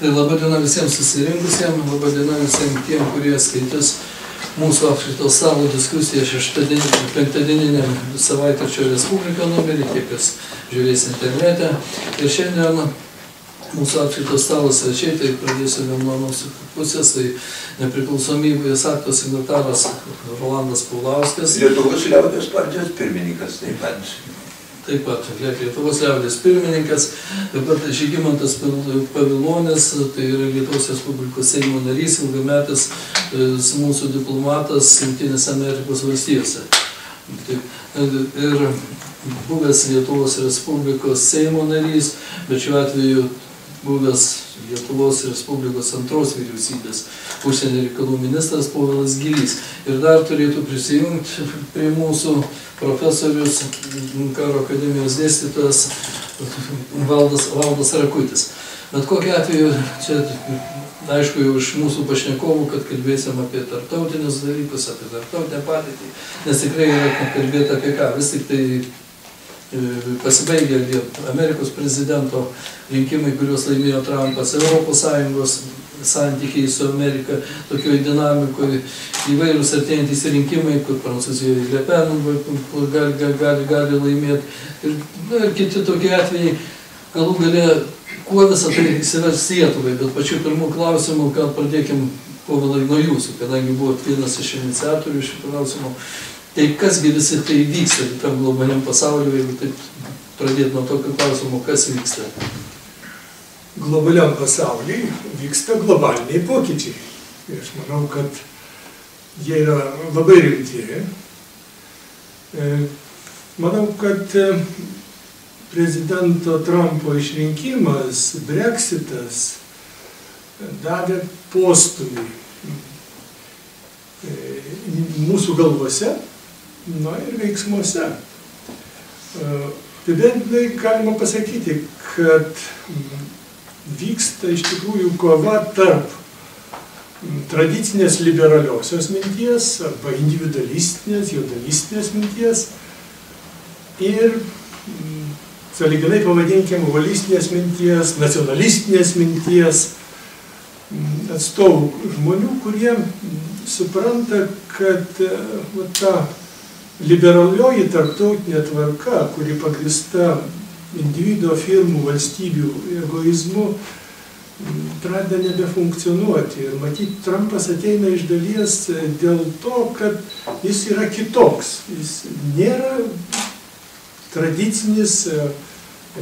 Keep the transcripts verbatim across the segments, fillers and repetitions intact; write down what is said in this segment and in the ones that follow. Labai diena visiems susirinkusiems, labai diena visiems tiem, kurie skaitys mūsų apšritos salų diskusiją šeštadieniniam savaitračio Respublika numerį, tie, kas žiūrės internete. Ir šiandien mūsų apšritos salų svečiai, tai pradėsime nuo mūsų pusės, tai nepriklausomybės akto signataras Rolandas Paulauskas. Lietuvos liaudės partijos pirmininkas, taip pat. Taip pat Lietuvos liaudės pirmininkas, taip pat Žygimantas Pavilionis, tai yra Lietuvos Respublikos Seimo narys, ilgametis mūsų diplomatas Jungtinės Amerikos valstijose. Ir buvęs Lietuvos Respublikos Seimo narys, bet šiuo atveju buvęs Lietuvos Respublikos antros vyriausybės užsienio reikalų ministras Povilas Gylys. Ir dar turėtų prisijungti prie mūsų profesorius, karo akademijos dėstytojas Valdas, Valdas Rakutis. Bet kokiu atveju, čia aišku jau iš mūsų pašnekovų, kad kalbėsim apie tarptautinius dalykus, apie tarptautinę padėtį, nes tikrai yra kalbėti apie ką. Vis tik tai pasibaigė Amerikos prezidento rinkimai, kuriuos laimėjo Trumpas, Europos Sąjungos santykiai su Amerika, tokioj dinamikoje, įvairūs artėjantys rinkimai, kur Prancūzijoje Le Pen gali, gali, gali, gali laimėti, ir, na, ir kiti tokie atvejai, galų gale, kuo visą tai įsivers Lietuvai. Bet pačiu pirmu klausimu, gal pradėkim, Povilai, nuo jūsų, kadangi buvo vienas iš iniciatorių šito klausimo. Tai kasgi visi tai vyksta tam globaliam pasauliu, jeigu taip pradėt nuo tokio klausimo, kas vyksta? Globaliam pasauliui vyksta globaliniai pokyčiai. Ir aš manau, kad jie yra labai rimti. Manau, kad prezidento Trumpo išrinkimas, Brexitas, davė postumį mūsų galvose, na ir veiksmuose. Todėl galima pasakyti, kad vyksta iš tikrųjų kova tarp tradicinės liberaliosios minties arba individualistinės, jaudalistinės minties ir sąlyginai pavadinkim holistinės minties, nacionalistinės minties atstovų žmonių, kurie supranta, kad va, ta liberalioji tarptautinė tvarka, kuri pagrįsta individuo, firmų, valstybių egoizmu, pradeda nebefunkcionuoti. Ir matyt, Trumpas ateina iš dalies dėl to, kad jis yra kitoks. Jis nėra tradicinis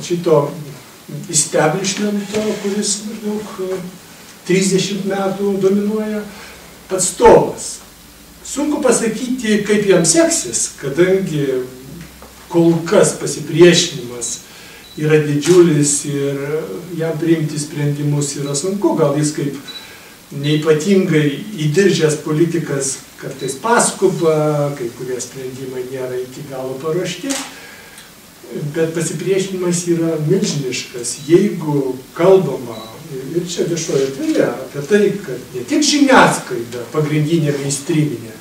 šito establishmento, kuris maždaug trisdešimt metų dominuoja, atstovas. Sunku pasakyti, kaip jam seksis, kadangi kol kas pasipriešinimas yra didžiulis ir jam priimti sprendimus yra sunku. Gal jis kaip neipatingai įdiržęs politikas kartais paskuba, kai kurie sprendimai nėra iki galo paruošti, bet pasipriešinimas yra milžiniškas, jeigu kalbama. Ir čia viešoje erdvėje apie tai, kad ne tik žiniasklaida pagrindinė mainstreaminė,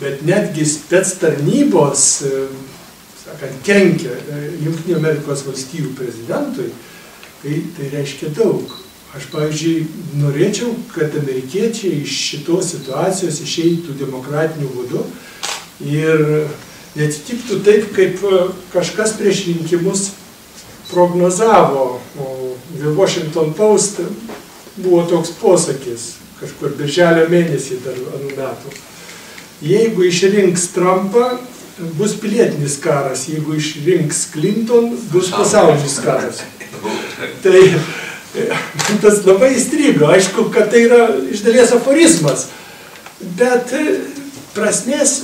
bet netgi spec tarnybos, sakant, kenkia Jungtinių Amerikos valstijų prezidentui, tai, tai reiškia daug. Aš, pavyzdžiui, norėčiau, kad amerikiečiai iš šitos situacijos išeitų demokratiniu būdu ir neatsitiktų taip, kaip kažkas prieš rinkimus prognozavo. The Washington Post buvo toks posakis, kažkur birželio mėnesį dar anų metų. Jeigu išrinks Trumpą, bus pilietinis karas, jeigu išrinks Clinton, bus pasaulinis karas. Tai tas labai įstrigo, aišku, kad tai yra iš dalies aforizmas, bet prasmės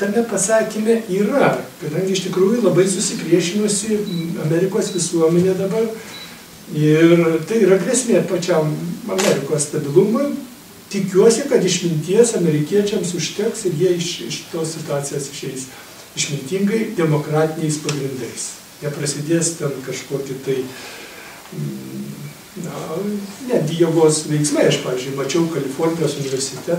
tame pasakyme yra, kadangi iš tikrųjų labai susipriešinusi Amerikos visuomenė dabar. Ir tai yra grėsmė pačiam Amerikos stabilumui. Tikiuosi, kad išminties amerikiečiams užteks ir jie iš, iš tos situacijos išeis išmintingai demokratiniais pagrindais. Neprasidės ten kažkokį tai, na, netgi jėgos veiksmai. Aš, pavyzdžiui, mačiau Kalifornijos universitete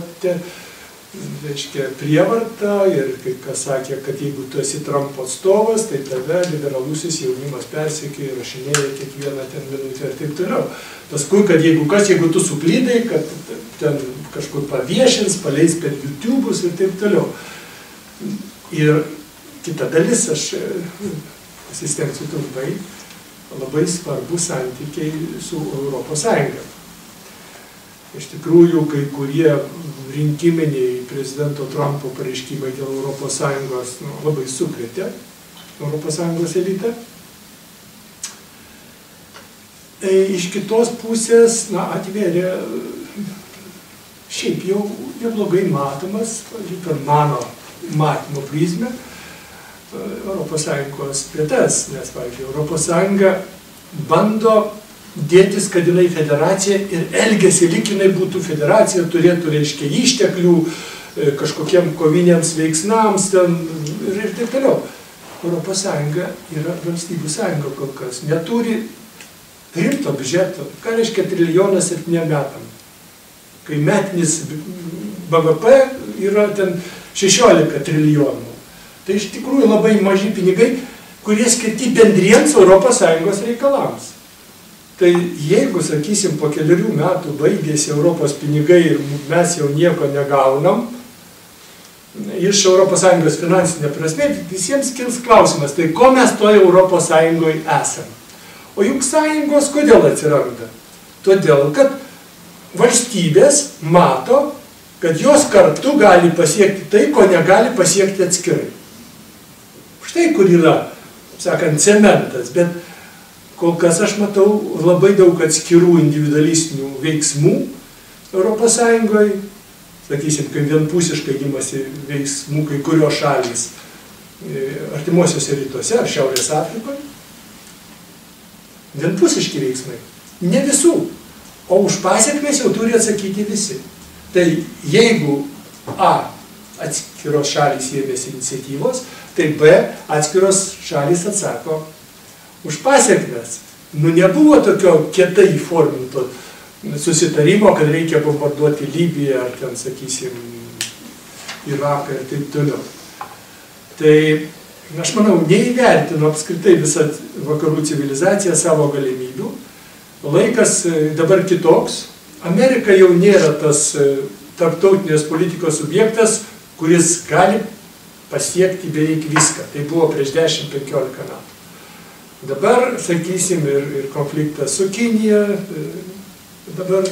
reiškia, prievartą ir kai kas sakė, kad jeigu tu esi Trumpo atstovas, tai tave liberalusis jaunimas persekioja, rašinėja kiekvieną ten minutę ir taip toliau. Paskui, kad jeigu kas, jeigu tu suklydai, kad ten kažkur paviešins, paleis per YouTube'us ir taip toliau. Ir kita dalis, aš pasistengsiu trumpai, labai svarbu santykiai su Europos Sąjunga. Iš tikrųjų, kai kurie rinkiminiai prezidento Trumpo pareiškimai dėl Europos Sąjungos nu, labai sukrėtė Europos Sąjungos elitą. E, iš kitos pusės na, atvėrė šiaip jau neblogai matomas, per mano matymo prizmę, Europos Sąjungos plėtas, nes, pavyzdžiui, Europos Sąjunga bando dėtis, kad jinai federacija ir elgesi, lyg jinai būtų federacija, turėtų, reiškia, išteklių kažkokiem koviniams veiksmams ten, ir, ir taip toliau. Europos Sąjunga yra valstybių sąjunga kol kas, neturi rimto biudžeto, ką reiškia trilijonas septyniem metam, kai metinis B V P yra ten šešiolika trilijonų. Tai iš tikrųjų labai maži pinigai, kurie skirti bendriems Europos Sąjungos reikalams. Tai jeigu, sakysim, po keliarių metų baigėsi Europos pinigai ir mes jau nieko negaunam, iš Europos Sąjungos finansinė prasme, visiems kils klausimas, tai ko mes toje Europos Sąjungoje esam? O juk sąjungos kodėl atsiranda? Todėl, kad valstybės mato, kad jos kartu gali pasiekti tai, ko negali pasiekti atskirai. Štai kur yra, sakant, cementas, bet kol kas aš matau labai daug atskirų individualistinių veiksmų Europos Sąjungoje, sakysim, kai vienpusiškai imasi veiksmų kai kurios šalys artimuosiuose rytuose ar Šiaurės Afrikoje. Vienpusiški veiksmai. Ne visų, o už pasekmes jau turi atsakyti visi. Tai jeigu A, atskiros šalys ėmėsi iniciatyvos, tai B, atskiros šalys atsako už pasekmes. Nu, nebuvo tokio kietai forminto susitarimo, kad reikia bombarduoti Libiją ar ten, sakysim, Iraką ir taip toliau. Tai, aš manau, neįvertino apskritai visą vakarų civilizaciją savo galimybių. Laikas dabar kitoks. Amerika jau nėra tas tarptautinės politikos subjektas, kuris gali pasiekti beveik viską. Tai buvo prieš dešimt penkiolika metų. Dabar, sakysim, ir, ir konfliktas su Kinija, dabar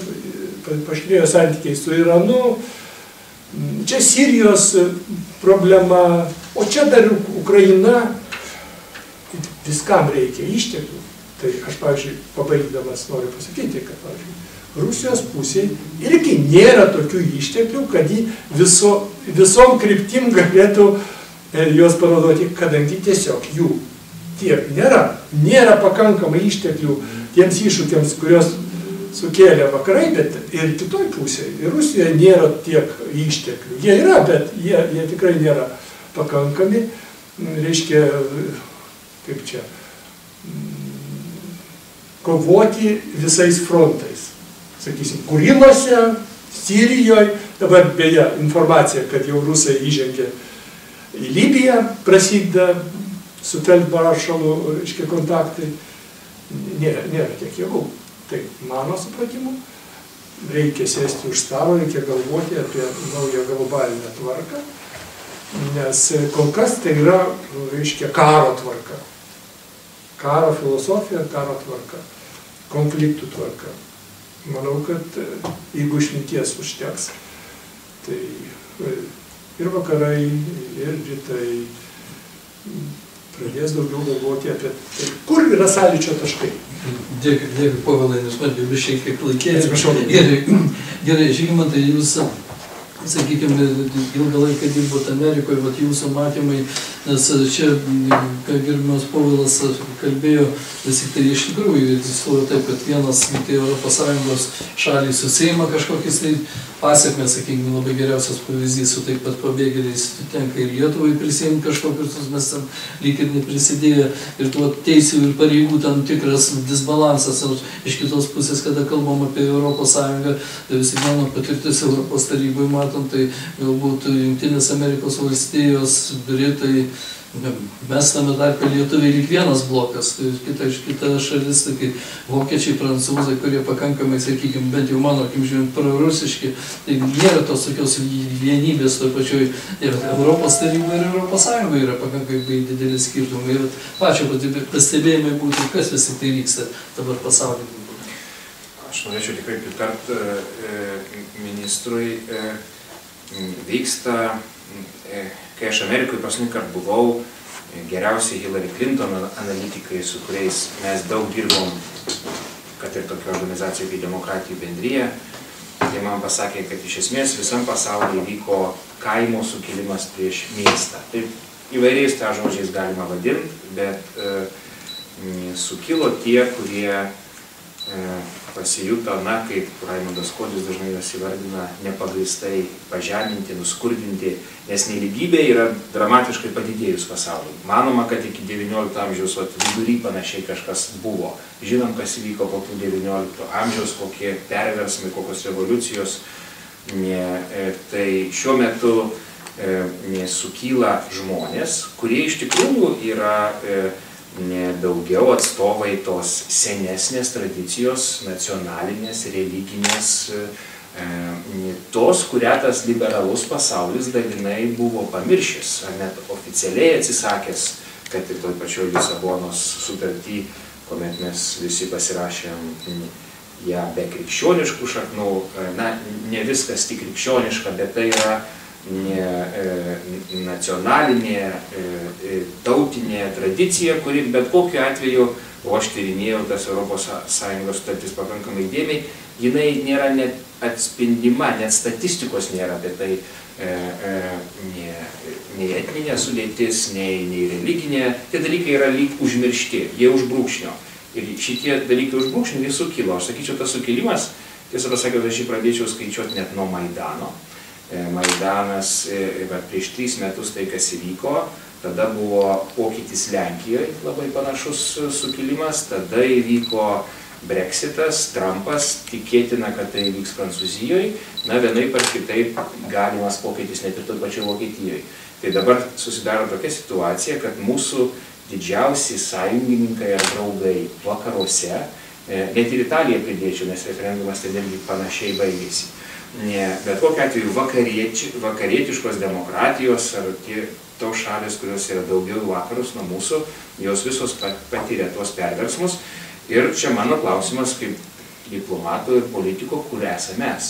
paštrėjo santykiai su Iranu, čia Sirijos problema, o čia dar Ukraina, viskam reikia išteklių. Tai aš, pavyzdžiui, pabaigdamas noriu pasakyti, kad, pavyzdžiui, Rusijos pusėje irgi nėra tokių išteklių, kad jį viso, visom kryptim galėtų juos panaudoti, kadangi tiesiog jų tiek nėra. Nėra pakankamai išteklių tiems iššūkiams, kurios sukėlė vakarai, bet ir kitoj pusėje. Ir Rusijoje nėra tiek išteklių. Jie yra, bet jie, jie tikrai nėra pakankami. Reiškia, kaip čia, kovoti visais frontais. Sakysim, Kurilose, Sirijoje, dabar beje informacija, kad jau rusai įžengė į Libiją, prasideda su teltbaršalu, reiškia, kontaktai, nėra, nėra tiek jėgų. Tai mano supratimu, reikia sėsti už stalo, reikia galvoti apie naują globalinę tvarką, nes kol kas tai yra, reiškia, karo tvarka. Karo filosofija, karo tvarka, konfliktų tvarka. Manau, kad jeigu išminties užteks, tai ir vakarai, ir rytai pradės daugiau galvoti apie tai, kur yra sąlyčio taškai. Dėkui, dėkui, Povilai, nes man jau šiek tiek laikėjo. Gerai, gerai, Žygimantai, jūs, sakykime, ilgą laiką dirbot Amerikoje, vat jūsų matymai, nes čia, ką gerbiamas Povilas kalbėjo, vis tik tai iš tikrųjų egzistuoja taip, kad vienas, tai Europos Sąjungos šaliai susiima kažkokiais tai pasekmės, sakykime, labai geriausias pavyzdys, su taip pat pabėgėliais tenka ir Lietuvai prisiimti kažkokius, mes ten lyg ir neprisidėjo, ir tuo teisių ir pareigų tam tikras disbalansas. Iš kitos pusės, kada kalbam apie Europos Sąjungą, tai visi mano patirtis Europos taryboje matom, tai galbūt Jungtinės Amerikos valstijos, Britai, mes tame tarpe lietuviai lyg vienas blokas, tai kita, kita šalis, tai vokiečiai, prancūzai, kurie pakankamai, sakykime, bent jau mano, kaip žiūrint, prarusiški, tai nėra tos tokios vienybės toj pačioj ir Europos taryba ir Europos Sąjunga yra pakankamai didelis skirtumai ir pačio pastebėjimai būtų, kas vis tik tai vyksta dabar pasaulyje. Aš norėčiau tikrai pritart ministrui, vyksta. Kai aš Amerikoje paskutinį kartą buvau, geriausiai Hillary Clinton analitikai, su kuriais mes daug dirbom, kad ir tokia organizacija kaip Demokratijų bendrija, tai man pasakė, kad iš esmės visam pasaulyje vyko kaimo sukilimas prieš miestą. Taip įvairiais tą žodžiais galima vadinti, bet e, sukilo tie, kurie e, pasijuto, na, kaip Raimondas Kodis dažnai jos įvardina, nepagrįstai pažeminti, nuskurdinti, nes nelygybė yra dramatiškai padidėjus pasaulyje. Manoma, kad iki devyniolikto amžiaus vidury panašiai kažkas buvo. Žinom, kas įvyko po devyniolikto amžiaus, kokie perversmai, kokios revoliucijos. Tai šiuo metu sukyla žmonės, kurie iš tikrųjų yra daugiau atstovai tos senesnės tradicijos, nacionalinės, religinės, tos, kurią tas liberalus pasaulis dalinai buvo pamiršęs, ar net oficialiai atsisakęs, kad ir toj pačioj Lisabonos sutartį, kuomet mes visi pasirašėm ją be krikščioniškų šaknų, na, ne viskas tik krikščioniška, bet tai yra nacionalinė, tautinė tradicija, kuri bet kokiu atveju, o aš tyrinėjau tas Europos Sąjungos sutartis pakankamai dėmiai, jinai nėra net atspindima, net statistikos nėra apie tai, nei etninė sudėtis, nei, nei religinė, tie dalykai yra lyg užmiršti, jie užbrūkšnio. Ir šitie dalykai užbrūkšnio, jie sukilo. Aš sakyčiau, tas sukilimas, tiesą pasakiau, aš jį pradėčiau skaičiuoti net nuo Maidano. Maidanas prieš tris metus tai, kas įvyko, tada buvo pokytis Lenkijoje, labai panašus sukilimas, tada įvyko Brexitas, Trumpas, tikėtina, kad tai vyks Prancūzijoje, na, vienaip ar kitaip galimas pokytis net ir toj pačioj Vokietijoje. Tai dabar susidaro tokia situacija, kad mūsų didžiausi sąjungininkai ar draugai vakaruose, net ir Italiją pridėčiau, nes referendumas ten irgi panašiai baigėsi. Ne, bet kokiu atveju vakarietiškos demokratijos ar tie tos šalės, kurios yra daugiau vakarus nuo mūsų, jos visos patyrė tuos perversmus. Ir čia mano klausimas kaip diplomato ir politiko, kur esame mes.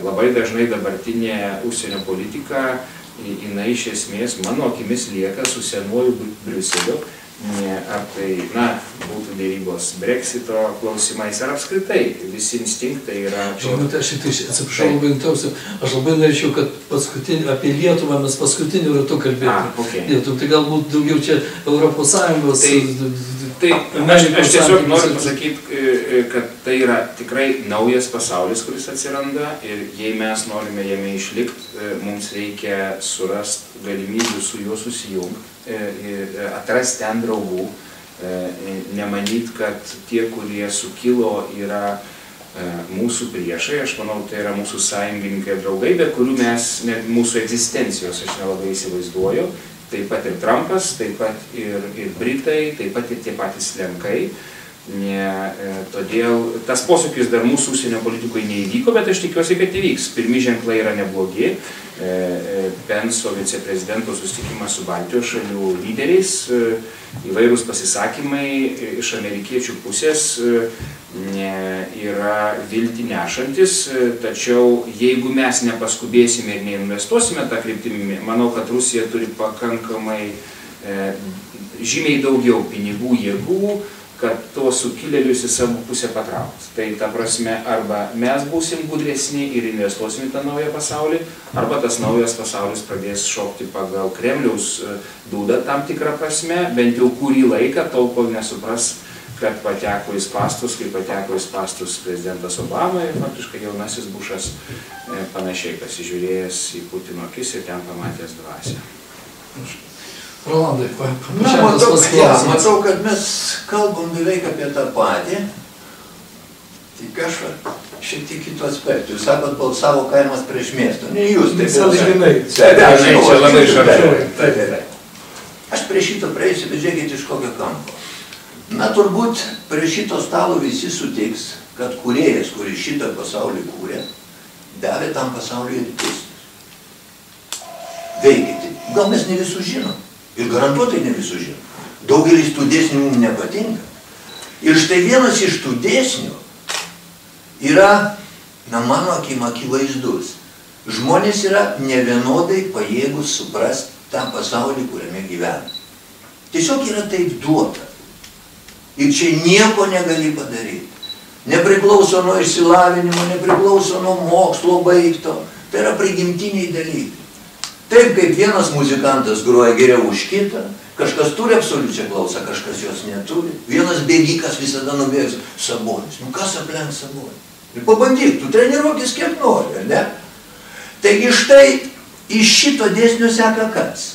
Labai dažnai dabartinė užsienio politika, jinai iš esmės mano akimis lieka su senuoju Briuseliu, ar tai, na, būtų dėrybos Brexito klausimais, ar apskritai visi instinktai yra... Žinote, aš šitai atsiprašau labai intausiu. Aš labai norėčiau, kad apie Lietuvą mes paskutiniu ratu kalbėtume. Lietuvą, tai galbūt daugiau čia Europos Sąjungos... Aš tiesiog noriu pasakyti, kad tai yra tikrai naujas pasaulis, kuris atsiranda ir jei mes norime jame išlikti, mums reikia surasti galimybių su juo susijungti, atrasti ten draugų, nemanyt, kad tie, kurie sukilo, yra mūsų priešai, aš manau, tai yra mūsų sąjungininkai ir draugai, bet kurių mes, net mūsų egzistencijos, aš nelabai įsivaizduoju, taip pat ir Trumpas, taip pat ir, ir Britai, taip pat ir tie patys Lenkai. Ne, todėl tas posūkis dar mūsų užsienio politikoje neįvyko, bet aš tikiuosi, kad įvyks. Pirmi ženklai yra neblogi. Penso viceprezidento susitikimas su Baltijos šalių lyderiais, įvairūs pasisakymai iš amerikiečių pusės ne, yra viltį nešantis, tačiau jeigu mes nepaskubėsime ir neinvestuosime tą kryptimį, manau, kad Rusija turi pakankamai žymiai daugiau pinigų, jėgų, kad tuos sukilėlius į savo pusę patrauks. Tai ta prasme, arba mes būsim gudresni ir investuosim į tą naują pasaulį, arba tas naujas pasaulis pradės šokti pagal Kremliaus dūdą tam tikrą prasme, bent jau kurį laiką, tol kol nesupras, kad pateko į spastus, kaip pateko į spastus prezidentas Obama ir faktiškai jaunasis Bušas panašiai pasižiūrėjęs į Putino akis ir ten pamatęs dvasią. Rolandai, paprasčiausias pats klausimas. Matau, kad mes kalbam beveik apie tą patį, tik aš šiek tiek kitų aspektų. Jūs sakot, balsavo kaimas prieš miestą. Ne jūs, taip yra. Aš prie šito prieisiu, bet žiūrėkit iš kokio kampo. Na turbūt prie šito stalo visi sutiks, kad kūrėjas, kuris šitą pasaulį kūrė, davė tam pasauliui dėsnius. Veikite. Gal mes ne visų žinom. Ir garantuotai ne visų žinom. Daugelis tų dėsnių mums nepatinka. Ir štai vienas iš tų dėsnių yra, na, mano akim akivaizdus. Žmonės yra nevienodai pajėgus suprasti tą pasaulį, kuriame gyvena. Tiesiog yra taip duota. Ir čia nieko negali padaryti. Nepriklauso nuo išsilavinimo, nepriklauso nuo mokslo baigto. Tai yra prigimtiniai dalykai. Taip kaip vienas muzikantas groja geriau už kitą, kažkas turi absoliučią klausą, kažkas jos neturi. Vienas bėgikas visada nubėgs Sabonis. Nu kas aplenks Sabonį? Ir pabandyk, tu treniruokis kiek nori, ar ne? Taigi štai iš šito dėsnio seka kas.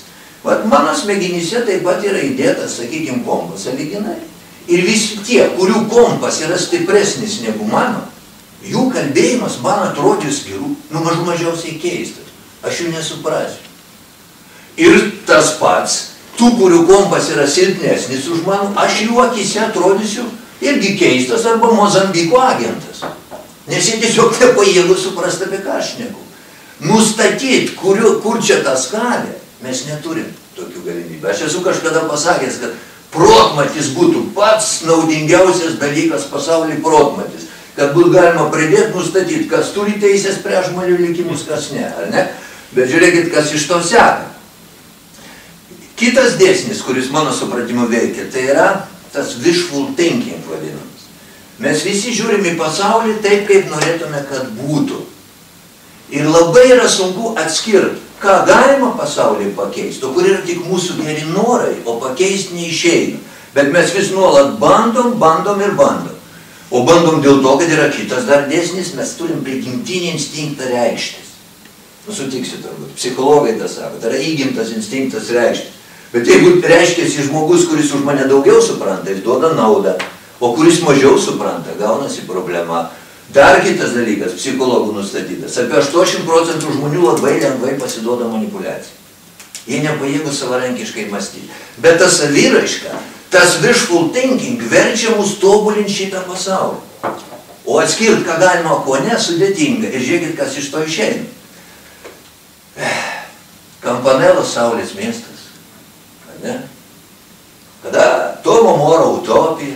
Vat mano smegenyse taip pat yra įdėtas, sakykime, kompas sąlyginai. Ir visi tie, kurių kompas yra stipresnis negu mano, jų kalbėjimas man atrodys gerų, nu mažų mažiausiai keistas. Aš jų nesuprasiu. Ir tas pats, tų, kurių kompas yra silpnesnis už mano, aš jų akise atrodysiu irgi keistas arba Mozambiko agentas. Nes jie tiesiog nepajėgų suprasti, apie ką aš šneku. Nustatyti, kur čia ta skalė, mes neturim tokių galimybių. Aš esu kažkada pasakęs, kad protmatis būtų pats naudingiausias dalykas pasaulyje, protmatis. Kad būtų galima pradėti nustatyti, kas turi teisės prie žmonių likimus, kas ne, ar ne? Bet žiūrėkit, kas iš to seka. Kitas dėsnis, kuris mano supratimu veikia, tai yra tas wishful thinking vadinamas. Mes visi žiūrime į pasaulį taip, kaip norėtume, kad būtų. Ir labai yra sunku atskirti, ką galima pasaulyje pakeisti, o kur yra tik mūsų geri norai, o pakeisti neišeina. Bet mes vis nuolat bandom, bandom ir bandom. O bandom dėl to, kad yra kitas dar dėsnis, mes turim prigimtinį instinktą reikštis. Nu, sutiksi turbūt, psichologai tą sako, tai yra įgimtas instinktas reikštis. Bet jeigu reiškiasi žmogus, kuris už mane daugiau supranta, jis duoda naudą, o kuris mažiau supranta, gaunasi problema. Dar kitas dalykas, psichologų nustatytas, apie aštuoniasdešimt procentų žmonių labai lengvai pasiduoda manipuliacijai. Jie nepajėgų savarankiškai mąstyti. Bet ta saviraiška, tas wishful thinking verčia mus tobulinti šitą pasaulį. O atskirti, ką galima, ko ne, sudėtinga. Ir žiūrėkit, kas iš to išeina. Kampanelas Saulės miestas. Ne? Kada Tomo Moro utopija.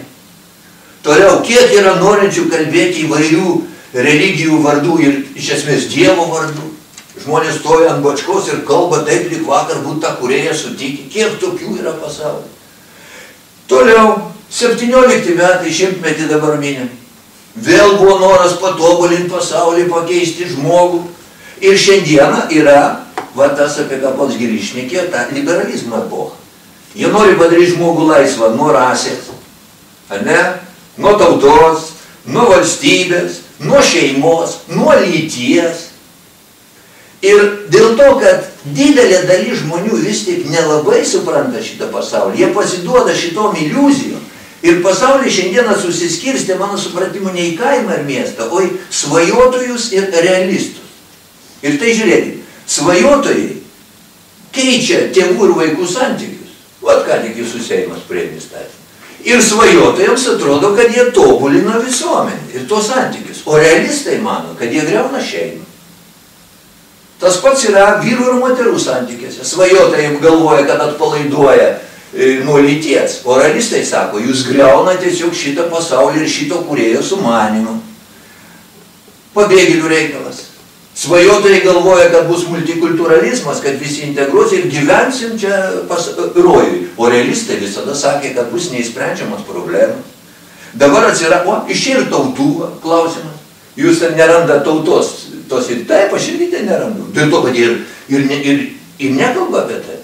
Toliau, kiek yra norinčių kalbėti įvairių religijų vardų ir iš esmės Dievo vardų. Žmonės stoja ant bačkos ir kalba taip, lyg vakar būtų tą kūrėją sutikę. Kiek tokių yra pasaulyje. Toliau, septyniolikti metai, šimtmetį dabar minim. Vėl buvo noras patobulinti pasaulį, pakeisti žmogų. Ir šiandieną yra, va tas, apie ką Povilas Gylys šnekėjo, ta liberalizmo epocha. Jie nori padaryti žmogų laisvą nuo rasės, ar ne? Nuo tautos, nuo valstybės, nuo šeimos, nuo lyties. Ir dėl to, kad didelė dalis žmonių vis tik nelabai supranta šitą pasaulį, jie pasiduoda šitom iliuzijom. Ir pasaulį šiandieną susiskirstė, mano supratimu, ne į kaimą ir miestą, o į svajotojus ir realistus. Ir tai žiūrėkit, svajotojai keičia tėvų ir vaikų santykius. Vat ką tik jūsų Seimas priėmė įstatymą. Ir svajotojams atrodo, kad jie tobulina visuomenį ir tuos santykius. O realistai mano, kad jie griauna šeimą. Tas pats yra vyrų ir moterų santykiuose. Svajotojai galvoja, kad atpalaiduoja nuo lyties. O realistai sako, jūs griauna tiesiog šitą pasaulį ir šito kūrėjo sumanimą. Pabėgėlių reikalas. Svajotojai galvoja, kad bus multikulturalizmas, kad visi integruos ir gyvensim čia rojui. O realistai visada sakė, kad bus neįsprendžiamas problemas. Dabar atsirado, o, iš čia ir tautų klausimas. Jūs ten neranda tautos, tos ir taip, aš irgi ten nerandu. Dėl to, kad ir, ir, ir, ir nekalba apie tai.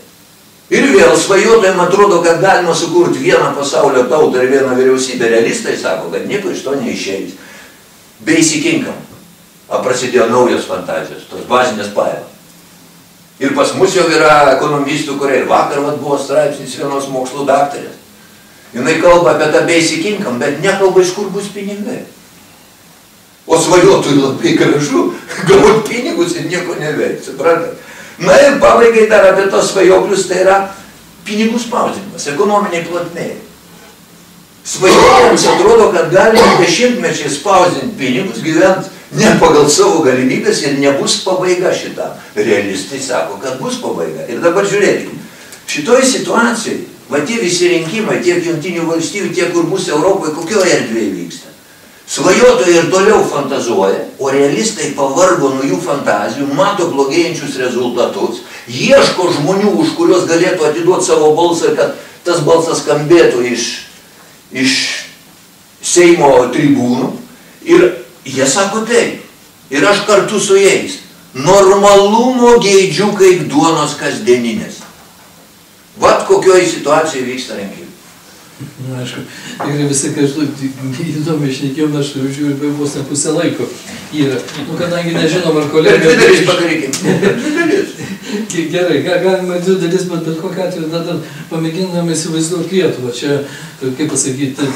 Ir vėl svajotojams atrodo, kad galima sukurti vieną pasaulio tautą ir vieną vyriausybę. Realistai sako, kad nieko iš to neišeis. Beįsikinkam. A prasidėjo naujos fantazijos, tos bazinės pajamos. Ir pas mus jau yra ekonomistų, kurie ir vakar vat, buvo straipsnis vienos mokslų daktarės. Jinai kalba apie tą beįsikinkam, bet nekalba, iš kur bus pinigai. O svajotojui labai gražu, gauti pinigus ir nieko neveikti, suprantat. Na ir pabaigai dar apie tos svajoklius, tai yra pinigų spausdinimas, ekonominiai plotmei. Svajokliams atrodo, kad galime dešimtmečiai spausdinti pinigus, gyventi ne pagal savo galimybės ir nebus pabaiga šita. Realistai sako, kad bus pabaiga. Ir dabar žiūrėkime, šitoj situacijai, va tie visi rinkimai, tiek Jungtinių valstybių, tiek kur bus Europoje, kokioje erdvėje vyksta. Svajotojai ir toliau fantazuoja, o realistai pavargo nuo jų fantazijų, mato blogėjančius rezultatus, ieško žmonių, už kuriuos galėtų atiduoti savo balsą, kad tas balsas skambėtų iš, iš Seimo tribūnų. Ir jie sako taip, ir aš kartu su jais, normalumo geidžiu kaip duonos kasdieninės. Vat kokioje situacijoje vyksta rinkimai. Na, aišku, tikrai visai kažkaip įdomiai išnekėjom, aš žiūriu, bet vos ne pusę laiko yra. Nu, kadangi nežinom, ar kolega... Bet dvi dalis padarykime. Gerai, galima dvi dalis, bet bet kokiu atveju dar pamėginame įsivaizduoti Lietuvą. Čia, kaip pasakyti,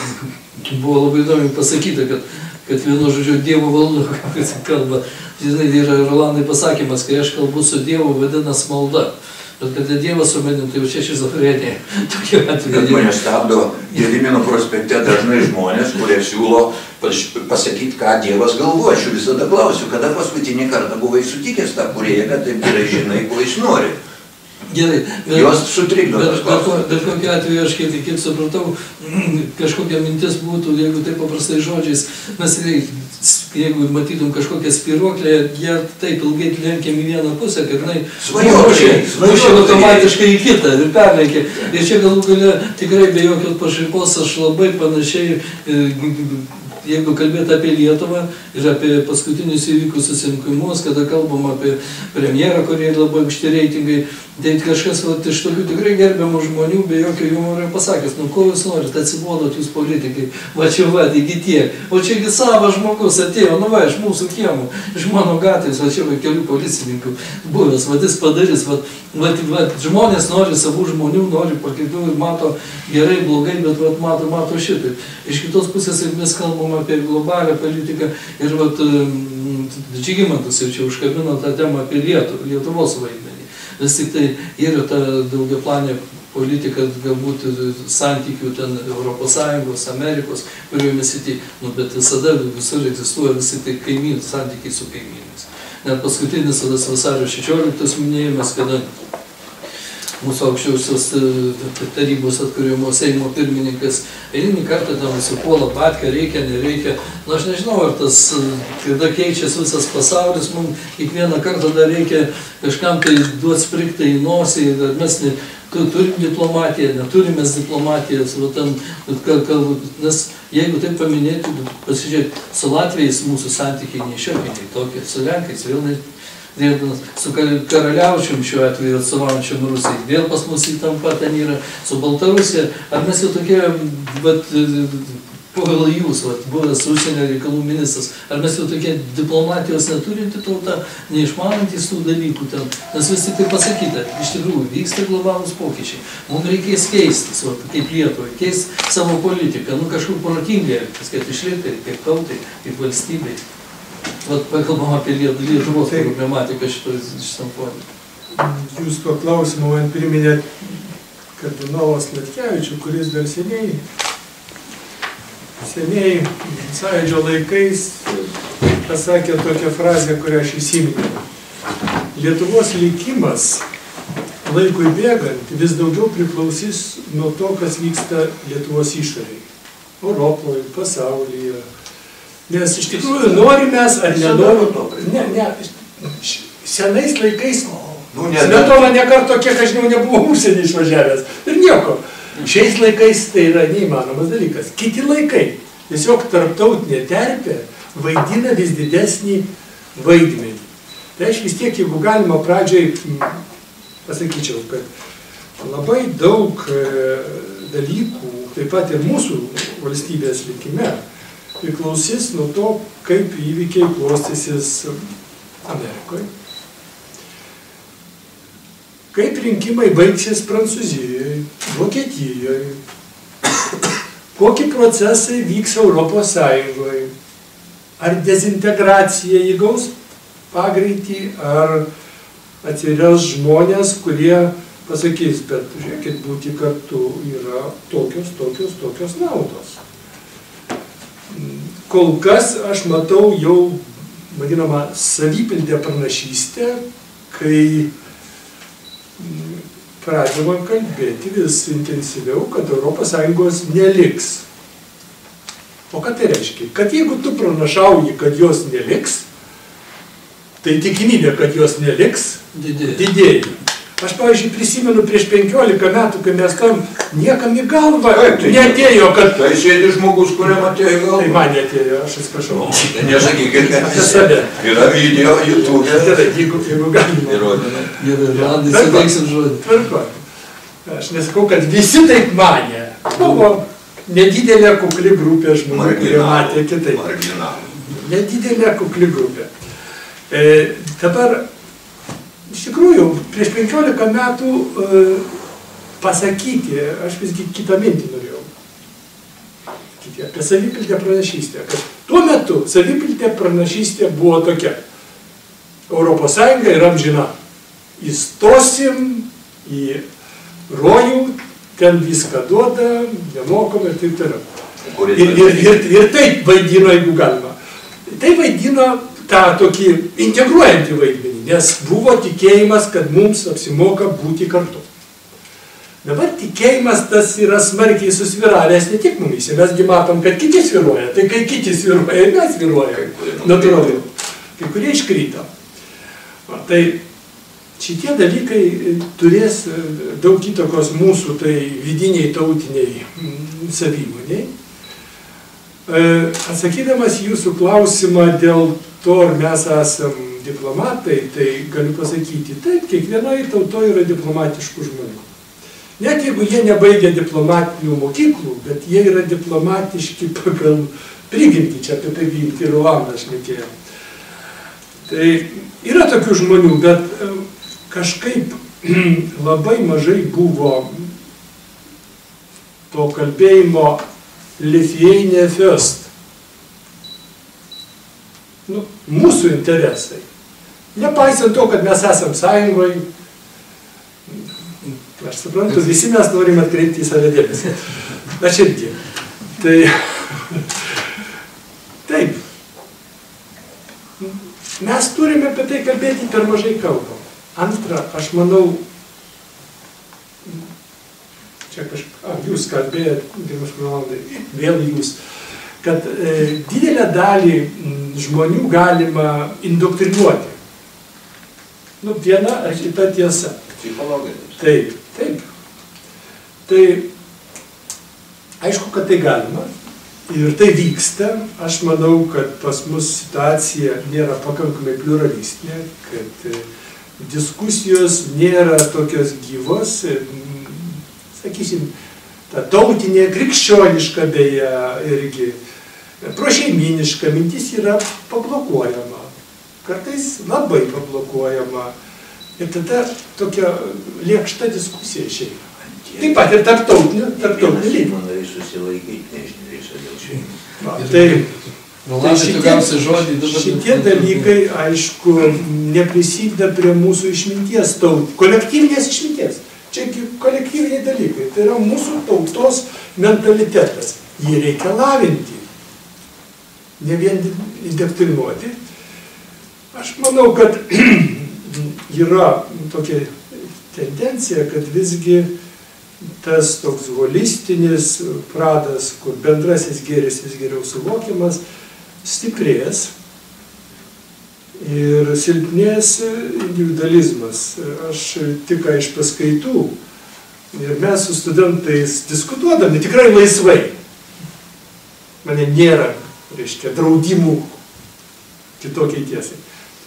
buvo labai įdomiai pasakyta, kad kad vienu žodžiu Dievo valdo, kaip jis kalba. Žinai, yra Rolandai pasakymas, kai aš kalbu su Dievu, vadinas malda. Bet kada Dievas su manim, tai jau čia šizofrenija. Bet mane stabdo Gedimino prospekte dažnai žmonės, kurie siūlo pasakyti, ką Dievas galvoja. Aš visada klausiu, kada paskutinį kartą buvai sutikęs tą kūrėją, kad taip gerai žinai, ko jis nori. Gerai, bet kokiu atveju aš kaip supratau, kažkokia mintis būtų, jeigu taip paprastai žodžiais, mes jeigu matytum kažkokią spiruoklę, jie taip ilgai lenkiam į vieną pusę, kad jinai mušia automatiškai į kitą ir perlenkia. Ir čia galų gale tikrai be jokios pašaipos aš labai panašiai, jeigu kalbėti apie Lietuvą ir apie paskutinius įvykius susirinkimus, kada kalbam apie premjerą, kurie labai aukšti reitingai, tai kažkas vat, iš tokių tikrai gerbiamų žmonių be jokio jumoro pasakęs, nu ko jūs norite, atsibodot jūs politikai, va čia va, taigi tiek, o čiagi savas žmogus atėjo, nu va, iš mūsų kiemų, iš mano gatvės, va čia va, kelių policininkų buvęs, va, jis padarys, va, va, va, žmonės nori savų žmonių, nori pakeitų ir mato gerai, blogai, bet va, mato, mato šitaip. Iš kitos pusės, jeigu mes kalbam apie globalią politiką ir vat Žygimantas ir čia užkabino tą temą apie Lietuvą, Lietuvos vaidmenį. Vis tik tai yra ta daugiaplanė politika, galbūt santykių ten Europos Sąjungos, Amerikos, kuriomis įti, nu bet visada visur egzistuoja visi tai kaimynų, santykiai su kaimynais. Net paskutinis tas vasario šešioliktos minėjimas, kada mūsų aukščiausios tarybos atkūrimo Seimo pirmininkas eilinį kartą ten supuola batką, reikia, nereikia. Na aš nežinau, ar tas, kada keičiasi visas pasaulis, mums kiekvieną kartą dar reikia kažkam tai duoti sprigtą į nosį, kad mes ne, turim diplomatiją, neturime diplomatijas, va ten, nes jeigu taip paminėti, pasižiūrėti, su Latvijais mūsų santykiai neišjokiniai tokie, su Lenkais vėl ne... su karaliaučiam šiuo atveju atsovančiam Rusijai, vėl pas mus įtampa ten yra, su Baltarusija, ar mes jau tokie, bet Povilai jūs, buvęs užsienio reikalų ministras, ar mes jau tokie diplomatijos neturinti tauta, neišmanantys tų dalykų ten, nes vis tik tai pasakyta, iš tikrųjų vyksta globalūs pokyčiai, mums reikės keistis, kaip Lietuvai, keist savo politiką, nu kažkur protingai, kad išlikti, kaip tautai, kaip valstybei. Vat pakalbam apie Lietuvos problematiką šitam fone. Jūs tuo klausimu man priminėt kardinolas Letkevičių, kuris dar seniai, seniai sąjūdžio laikais pasakė tokią frazę, kurią aš įsiminiau. Lietuvos likimas laikui bėgant vis daugiau priklausys nuo to, kas vyksta Lietuvos išorėje. Europoje, pasaulyje. Nes iš tikrųjų norim mes, ar nenorim, ne, ne, senais laikais, Smetona nekarto, kiek aš žinau, nebuvo užsienį išvažiavęs, ir nieko. Šiais laikais tai yra neįmanomas dalykas. Kiti laikai, tiesiog tarptautinė terpė vaidina vis didesnį vaidmenį. Tai aš vis tiek, jeigu galima pradžiai, pasakyčiau, kad labai daug dalykų, taip pat ir mūsų valstybės likime, priklausys nuo to, kaip įvykiai klostysis Amerikoje, kaip rinkimai baigsis Prancūzijoje, Vokietijoje, kokie procesai vyks Europos Sąjungoje, ar dezintegracija įgaus pagreitį, ar atsirės žmonės, kurie pasakys, bet žiūrėkit, būti kartu yra tokios, tokios, tokios naudos. Kol kas aš matau jau, vadinama, savypildė pranašystė, kai pradėjome kalbėti vis intensyviau, kad Europos Sąjungos neliks. O ką tai reiškia? Kad jeigu tu pranašauji, kad jos neliks, tai tikimybė, kad jos neliks, didėja. Aš, pavyzdžiui, prisimenu prieš penkiolika metų, kai mes tam niekam į galvą neatėjo, kad... Tai sėdi žmogus, kuriam atėjo į galvą. Tai man neatėjo, aš atsiprašau. Nesakykite, yra video, YouTube. Jeigu galima. Įrodė. Įsiveiksim žodį. Tvarko. Aš nesakau, kad visi taip manė. Buvo nedidelė kukli grupė žmonių, kurie matė kitaip. Nedidelė kukli grupė. Dabar... Iš tikrųjų, prieš penkiolika metų e, pasakyti, aš visgi kitą mintį norėjau, Kiti, apie savipildę pranašystę. Kad tuo metu savipildę pranašystė buvo tokia. Europos Sąjunga yra amžina. Įstosim į rojų, ten viską duoda, nemokom ir taip toliau. Ir, ir, ir, ir taip vaidino, jeigu galima. Tai vaidino tą tokį integruojantį vaidmenį. Nes buvo tikėjimas, kad mums apsimoka būti kartu. Dabar tikėjimas tas yra smarkiai susviralęs ne tik mumis. Mesgi matom, kad kiti sviruoja. Tai kai kiti sviruoja, mes sviruoja. Natūraliai. Kai kurie iškryto. Tai šitie dalykai turės daug įtakos mūsų tai vidiniai tautiniai savimonei. Atsakydamas jūsų klausimą dėl to, ar mes esam diplomatai, tai galiu pasakyti, taip, kiekvienoje tautoje yra diplomatiškų žmonių. Net jeigu jie nebaigia diplomatinių mokyklų, bet jie yra diplomatiški pagal prigimtį, čia apie prigimtį ir Rolandą aš nekėjau. Tai yra tokių žmonių, bet kažkaip labai mažai buvo to kalbėjimo Lietuvai first. Nu, mūsų interesai. Nepaisant to, kad mes esam sąjungoje, aš suprantu, visi mes norim atkreipti į save dėmesį. Aš irgi. Tai, taip. Mes turime apie tai kalbėti, per mažai kalbam. Antra, aš manau, čia kažką, jūs kalbėjote, gerbiamas Rolandai, vėl jūs, kad e, didelę dalį žmonių galima indoktrinuoti. Nu, viena ar kita tiesa. Psichologai. Taip, taip. Tai aišku, kad tai galima ir tai vyksta. Aš manau, kad pas mus situacija nėra pakankamai pliuralistinė, kad diskusijos nėra tokios gyvos, sakysim, ta tautinė, krikščioniška beje irgi, prošeiminiška mintis yra pablokuojama, kartais labai pablokuojama ir tada tokia lėkšta diskusija išeina. Taip pat ir tarptautinė, tarptautinė lygmenį. Man norėjau susilaikyti, nežinau, visą dėl šiandien. Tai šitie dalykai, aišku, neprisideda prie mūsų išminties, kolektyvinės išminties. Čia kolektyviniai dalykai, tai yra mūsų tautos mentalitetas. Jį reikia lavinti. Ne vien indoktrinuoti. Aš manau, kad yra tokia tendencija, kad visgi tas toks holistinis pradas, kur bendrasis gėris vis geriau suvokiamas, stiprės ir silpnės individualizmas. Aš tik iš paskaitų ir mes su studentais diskutuodami tikrai laisvai. Mane nėra reiškia, draudimų kitokiai tiesiai.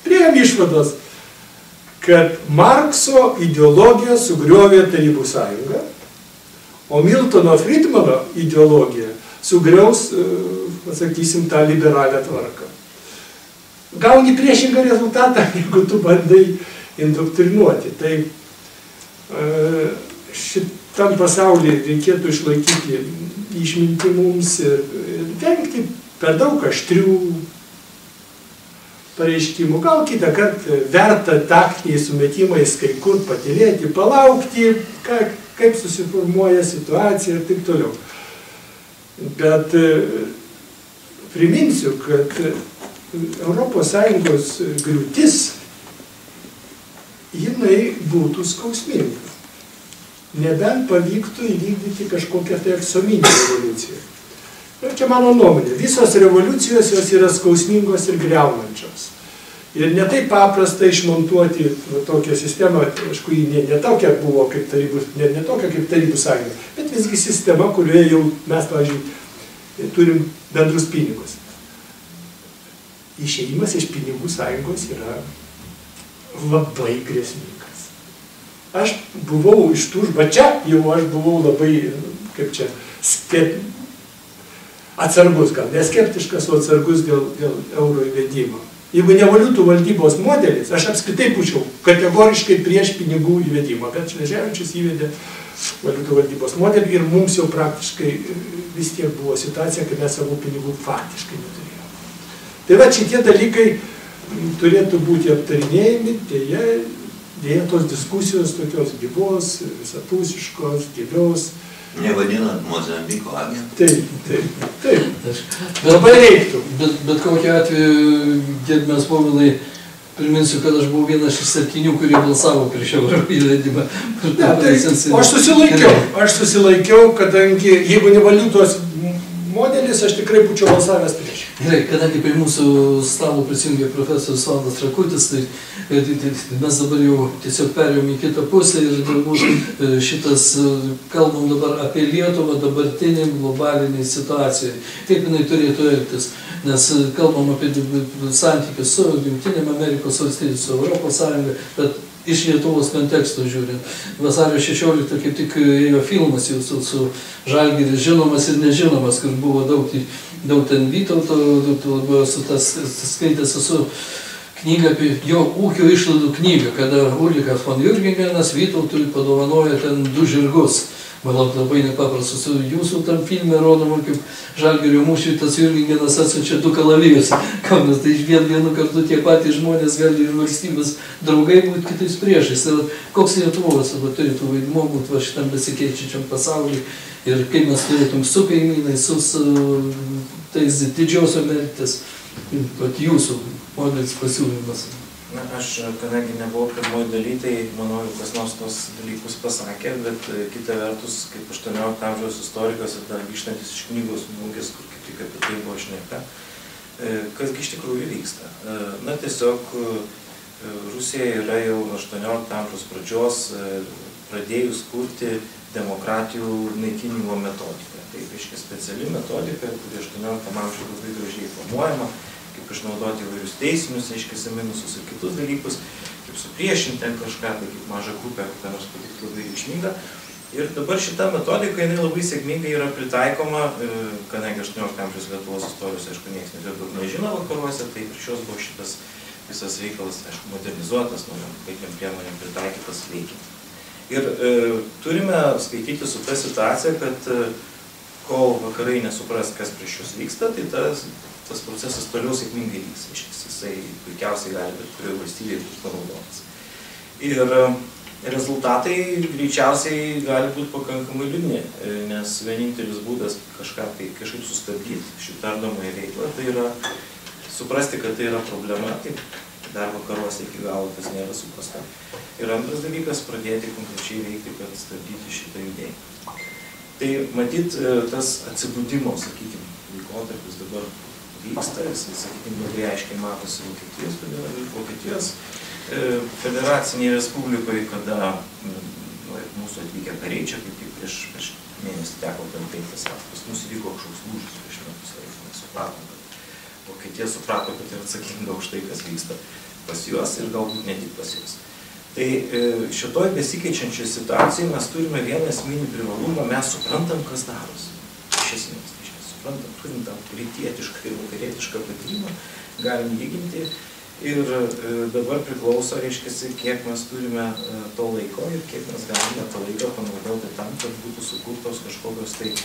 Priejom išvados, kad Markso ideologija sugriovė Tarybų Sąjungą, o Miltono Friedmano ideologija sugriaus, pasakysim, tą liberalią tvarką. Gauni priešingą rezultatą, jeigu tu bandai indoktrinuoti. Tai šitam pasaulyje reikėtų išlaikyti išmintį mums ir vengti per daug aštrių, pareiškimų. Gal kitą kartą verta taktiniais sumetimais kai kur patylėti, palaukti, kaip susiformuoja situacija ir taip toliau. Bet priminsiu, kad Europos Sąjungos griūtis jinai būtų skausminga. Nebent pavyktų įvykdyti kažkokią tai aksominę revoliuciją. Ir čia mano nuomonė. Visos revoliucijos jos yra skausmingos ir griaunančios. Ir ne taip paprasta išmontuoti tokią sistemą, aišku, ne, ne tokia buvo kaip tarybų, ne, ne tokia kaip Tarybų Sąjunga, bet visgi sistema, kurioje jau mes, pavyzdžiui, turim bendrus pinigus. Išėjimas iš pinigų sąjungos yra labai grėsmingas. Aš buvau iš tų, bet čia jau aš buvau labai, kaip čia, skep... atsargus, gal neskeptiškas, o atsargus dėl, dėl euro įvedimo. Jeigu ne valiutų valdybos modelis, aš apskritai būčiau kategoriškai prieš pinigų įvedimą, bet Šleževičius įvedė valiutų valdybos modelį ir mums jau praktiškai vis tiek buvo situacija, kai mes savo pinigų faktiškai neturėjome. Tai va, šitie dalykai turėtų būti aptarinėjami, dėja, dėja tos diskusijos tokios gyvos, visapusiškos, gyvios. Nevadinant Mozambiko agentų. Taip, taip, taip. Labai reiktų. Bet, bet kokiu atveju, gerbiamas Povilai, priminsiu, kad aš buvau vienas iš septynių, kurie balsavo prieš euro įvedimą. Aš susilaikiau, aš susilaikiau, kadangi jeigu ne valiutos modelis, aš tikrai būčiau balsavęs prieš. Gerai, kadangi prie mūsų stalo prisijungė profesorius Valdas Rakutis, tai mes dabar jau tiesiog perėjom į kitą pusę ir galbūt šitas, kalbam dabar apie Lietuvą dabartinį globalinį situaciją, kaip jinai turėtų elgtis, nes kalbam apie santykius su Jungtinėm Amerikos valstijos, su Europos Sąjunga, bet iš Lietuvos konteksto žiūrint. vasario šešioliktą kaip tik ėjo filmas jau su, su Žalgiris žinomas ir nežinomas, kur buvo daug, daug ten Vytauto, labiau skaitęs esu knygą apie jo ūkio išlaidų knygą, kada Ulrikas von Jurgingenas Vytautui padovanojo ten du žirgus. Man labai nepaprastus. Jūsų tam filme rodoma, kaip Žalgirio mūšiui tas Jurgingenas atsiunčia du kalavijus. Kaunas, tai iš vien vienu kartu tie patys žmonės gali ir valstybės draugai būti kitais priešais. Ir koks Lietuvos turėtų vaidmo būti va šitam besikeičiančiam pasauliui ir kaip mes turėtum su kaimynais, su, su tais didžiausios mertis, kad jūsų modelis pasiūlymas. Na, aš, kadangi nebuvau pirmoji daly, tai manau, jau kas nors tos dalykus pasakė, bet kita vertus, kaip aštuoniolikto amžiaus istorikas ir dar grįžtantis iš knygos mugės, kur kaip tik apie tai buvo šneka, kasgi iš tikrųjų vyksta. Na, tiesiog Rusija yra jau aštuoniolikto amžiaus pradžios pradėjus kurti demokratijų naikinimo metodiką. Tai, reiškia, speciali metodika, kuri aštuonioliktam amžiui labai gražiai formuojama, kaip išnaudoti įvairius teisinius, aiškiasi minusus ir kitus dalykus, kaip supriešinti ten kažką, tai kaip mažą grupę, kokią nors patikti labai reikšmingą. Ir dabar šita metodika, jinai labai sėkmingai yra pritaikoma, kadangi aštuoniolikto amžiaus Lietuvos istorijos, aišku, niekas net daug nežino vakaruose, tai prieš jos buvo šitas visas veikalas, aišku, modernizuotas, naujom veikiam priemonėm pritaikytas veikiant. Ir e, turime skaityti su ta situacija, kad e, kol vakarai nesupras, kas prieš juos vyksta, tai tas, tas procesas toliau sėkmingai vyks. Jisai puikiausiai gali, bet kurioje valstybėje bus panaudotas. Ir rezultatai greičiausiai gali būti pakankamai liūdni, nes vienintelis būdas kažką tai kažkaip sustabdyti šitą ardomąją veiklą, tai yra suprasti, kad tai yra problema, tai dar vakaruose iki galo tas nėra suprasta. Ir antras dalykas - pradėti konkrečiai veikti, kad stabdyti šitą judėjimą. Tai matyt, tas atsibudimo, sakykime, laikotarpis dabar vyksta, jis, sakykime, labai aiškiai matosi Vokietijos, Vokietijos federaciniai respublikai, kada nu, mūsų atvykę kariai čia, kaip tik prieš, prieš mėnesį teko ten penkis atvejus, mūsų vyko kažkoks lūžis prieš metus laiko, nesupratom, kad Vokietija suprato, kad yra atsakinga už tai, kas vyksta pas juos ir galbūt ne tik pas juos. Tai šitoj besikeičiančioj situacijai mes turime vieną esminį privalumą, mes suprantam, kas darosi. Iš esmės, iš esmės suprantam, turim tam rytietišką ir vakarietišką patyrimą, galim lyginti ir dabar priklauso, reiškiasi, kiek mes turime to laiko ir kiek mes galime tą laiką panaudoti tam, kad būtų sukurtos kažkokios tai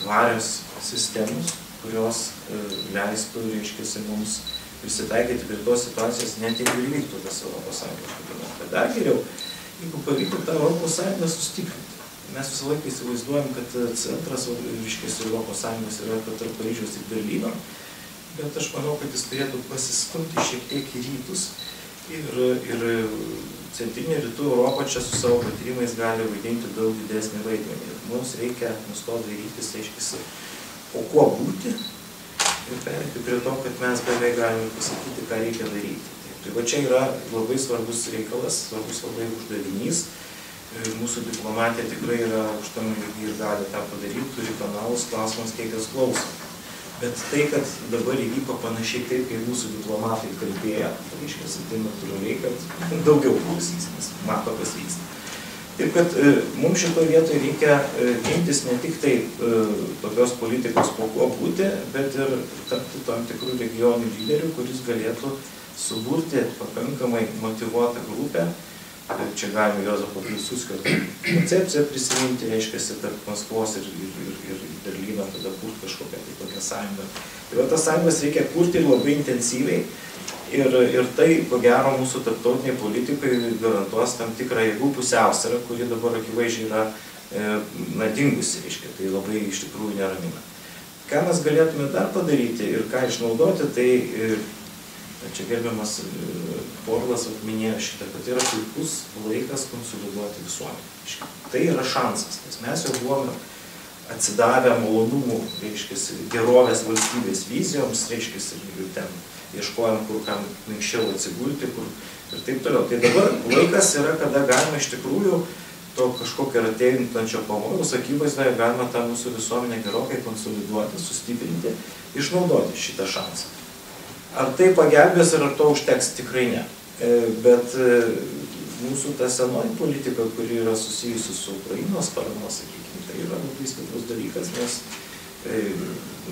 tvarios sistemos, kurios leistų, reiškiasi, mums prisitaikyti prie tos situacijos, net jeigu ir vyktų tas Europos Sąjungos kūrimas. Bet dar geriau, jeigu pavyktų tą Europos Sąjungą sustiprinti. Mes visą laiką įsivaizduojam, kad centras ryškės Europos Sąjungos yra tarp Paryžiaus ir Berlyno, bet aš manau, kad jis turėtų pasistumti šiek tiek į rytus ir, ir centrinė rytų Europa čia su savo patyrimais gali vaidinti daug didesnį vaidmenį. Mums reikia nustoti darytis, aiškis, o kuo būti. Ir perėti prie to, kad mes beveik galime pasakyti, ką reikia daryti. Tai va čia yra labai svarbus reikalas, svarbus labai uždavinys. Mūsų diplomatija tikrai yra aukštame lygyje ir gali tą padaryti, turi kanalus, klausimas, kiek jas klauso. Bet tai, kad dabar įvyko panašiai taip, kaip mūsų diplomatai kalbėjo, tai reiškia, tai natūraliai, kad daugiau klausys, nes mato, kas vyksta. Taip kad mums šitoje vietoje reikia imtis ne tik tai tokios politikos po kuo būti, bet ir tapti tam tikrų regionų lyderių, kuris galėtų suburti pakankamai motyvuotą grupę. Čia galime Juozapo Pilsudskio koncepciją prisiminti, reiškiasi, tarp Maskvos ir, ir, ir, ir Berlyno, tada kurti kažkokią tai tokią sąjungą. Tai va, tas sąjungas reikia kurti labai intensyviai. Ir, ir tai, ko gero, mūsų tarptautiniai politikai garantuos tam tikrą jėgų pusiausvyrą, kuri dabar akivaizdžiai yra e, nadingusi, reiškia, tai labai iš tikrųjų neramina. Ką mes galėtume dar padaryti ir ką išnaudoti, tai e, čia gerbiamas e, Povilas minėjo šitą, kad yra puikus laikas konsoliduoti visuomenę. Tai yra šansas, nes mes jau buvome atsidavę malonumų, reiškia, gerovės valstybės vizijoms, reiškia, ir ten ieškojom, kur kam minkščiau atsigulti, kur ir taip toliau. Tai dabar laikas yra, kada galima iš tikrųjų to kažkokio ateinančio pavojaus akivaizdoje galima tą mūsų visuomenę gerokai konsoliduoti, sustiprinti, išnaudoti šitą šansą. Ar tai pagelbės ir ar to užteks, tikrai ne. Bet mūsų ta senoji politika, kuri yra susijusi su Ukrainos parama, sakykime, tai yra labai stiprus dalykas, nes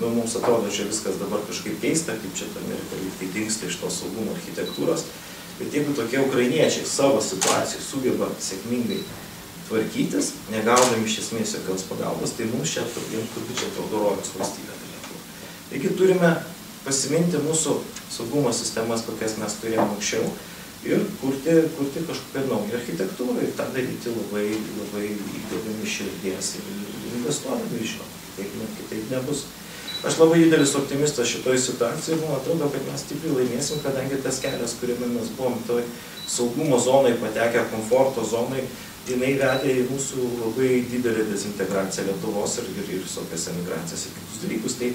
nu, mums atrodo, čia viskas dabar kažkaip keista, kaip čia ta Amerika tai dingsta iš tos saugumo architektūros. Bet jeigu tokie ukrainiečiai savo situacijai sugeba sėkmingai tvarkytis, negaudami iš esmės jokios pagalbos, tai mums čia turbūt čia taudorovės valstybė dalykų. Taigi turime pasiminti mūsų saugumo sistemas, kokias mes turėjome anksčiau, ir kurti, kurti kažkokią naują architektūrą ir tą daryti labai, labai įdėdami širdies ir investuodami iš jo. Taip, kitaip nebus. Aš labai didelis optimistas šitoj situacijai, man atrodo, kad mes stipriai laimėsim, kadangi tas kelias, kuriame mes buvom toj saugumo zonai patekę, komforto zonai, jinai vedė į mūsų labai didelį dezintegraciją Lietuvos ir, ir, ir visokias emigracijas ir kitus dalykus. Tai,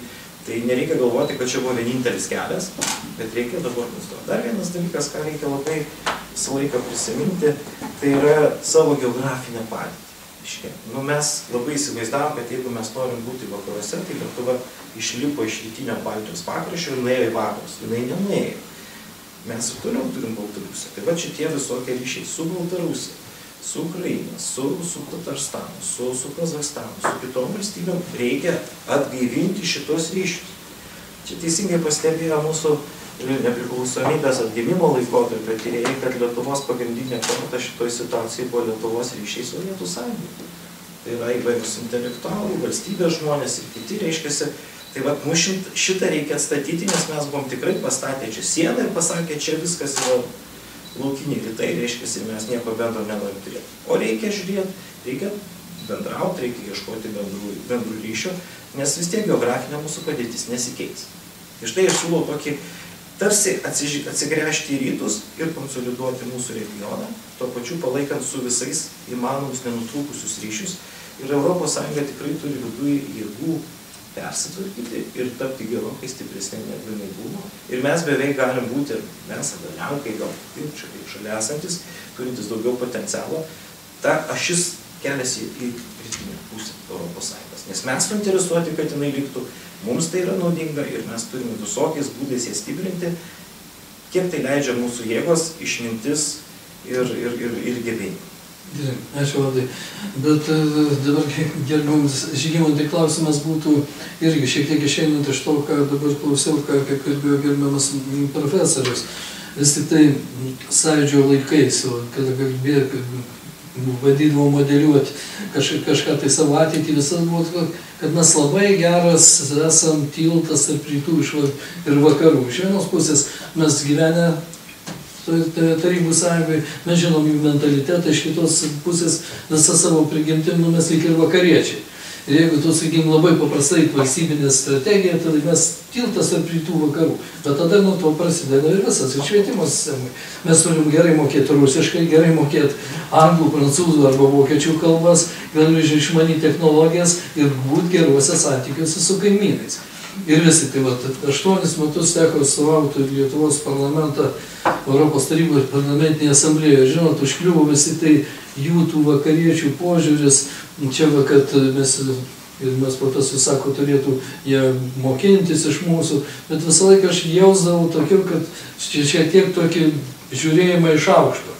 tai nereikia galvoti, kad čia buvo vienintelis kelias, bet reikia dabar konstruoti. Dar vienas dalykas, ką reikia labai visą laiką prisiminti, tai yra savo geografinę padėtį. Nu, mes labai įsivaizdavom, kad jeigu mes norim būti vakaruose, tai Lietuva išlipo iš rytinio Baltijos pakraščio ir nuėjo į vakarus. Jinai nenuėjo. Mes ir toliau turim Baltarusiją. Tai va šitie visokie ryšiai su Baltarusija, su Ukraina, su, su Tatarstanu, su, su Kazakstanu, su kitom valstybėm reikia atgaivinti šitos ryšius. Čia teisingai pastebėjo mūsų nepriklausomybės atgimimo laikotarpio tyrėjai, kad Lietuvos pagrindinė korta šitoj situacijai buvo Lietuvos ryšiai Sovietų Sąjungai. Tai yra įvairius intelektualai, valstybės žmonės ir kiti, reiškiasi. Tai vat, mūsų šitą reikia atstatyti, nes mes buvom tikrai pastatę čia sieną ir pasakė, čia viskas yra laukiniai rytai, reiškiasi, mes nieko bendro nenorim turėti. O reikia žiūrėti, reikia bendrauti, reikia ieškoti bendrų, bendrų ryšių, nes vis tiek geografinė mūsų padėtis nesikeis. Ir štai aš siūlau tokį tarsi atsigręžti į rytus ir konsoliduoti mūsų regioną, tuo pačiu palaikant su visais įmanomus nenutrūkusius ryšius. Ir Europos Sąjunga tikrai turi viduje jėgų persitvarkyti ir tapti gerokai stipresnė negu jinai buvo. Ir mes beveik galim būti, mes arba Lenkai, gal kaip šalia esantis, turintis daugiau potencialo, ta ašis keliasi į rytinę pusę Europos Sąjungos. Nes mes suinteresuoti, kad jinai liktų. Mums tai yra naudinga ir mes turime visokiais būdais jie stiprinti, kiek tai leidžia mūsų jėgos, išmintis ir, ir, ir, ir gebėjimai. Ačiū, Valdai. Bet dabar, gerbiamas Žygimantai, klausimas būtų irgi šiek tiek išeinant iš to, ką dabar klausiau, ką kalbėjo gerbiamas profesorius. Vis tik tai sąjūdžio laikais, kada kalbėjo, vadydavo modeliuoti kažką, kažką tai savo ateitį, visas buvo, kad mes labai geras esam tiltas ir rytų ir vakarų. Iš vienos pusės mes gyvenę Tarybų Sąjungai, mes žinom jų mentalitetą, iš kitos pusės visą savo prigimtim, nu mes lyg ir vakariečiai. Ir jeigu tu, sakykim, labai paprastai valstybinė strategija, tada mes tiltas tarp rytų vakarų. Bet tada nuo to prasideda ir visas, ir švietimo sistemai. Mes turim gerai mokėti rusiškai, gerai mokėti anglų, prancūzų arba vokiečių kalbas, gerai išmanyti technologijas ir būti geruose santykiuose su kaimynais. Ir visi, tai vat, aštuonis metus teko atstovauti Lietuvos parlamentą, Europos tarybos parlamentinėje asamblėje. Žinot, užkliuvo visi tai jų tų vakariečių požiūris, čia va, kad mes, mes profesorius sako, turėtų jie mokintis iš mūsų, bet visą laiką aš jausdavau tokiu, kad šiek tiek tokį žiūrėjimą iš aukšto.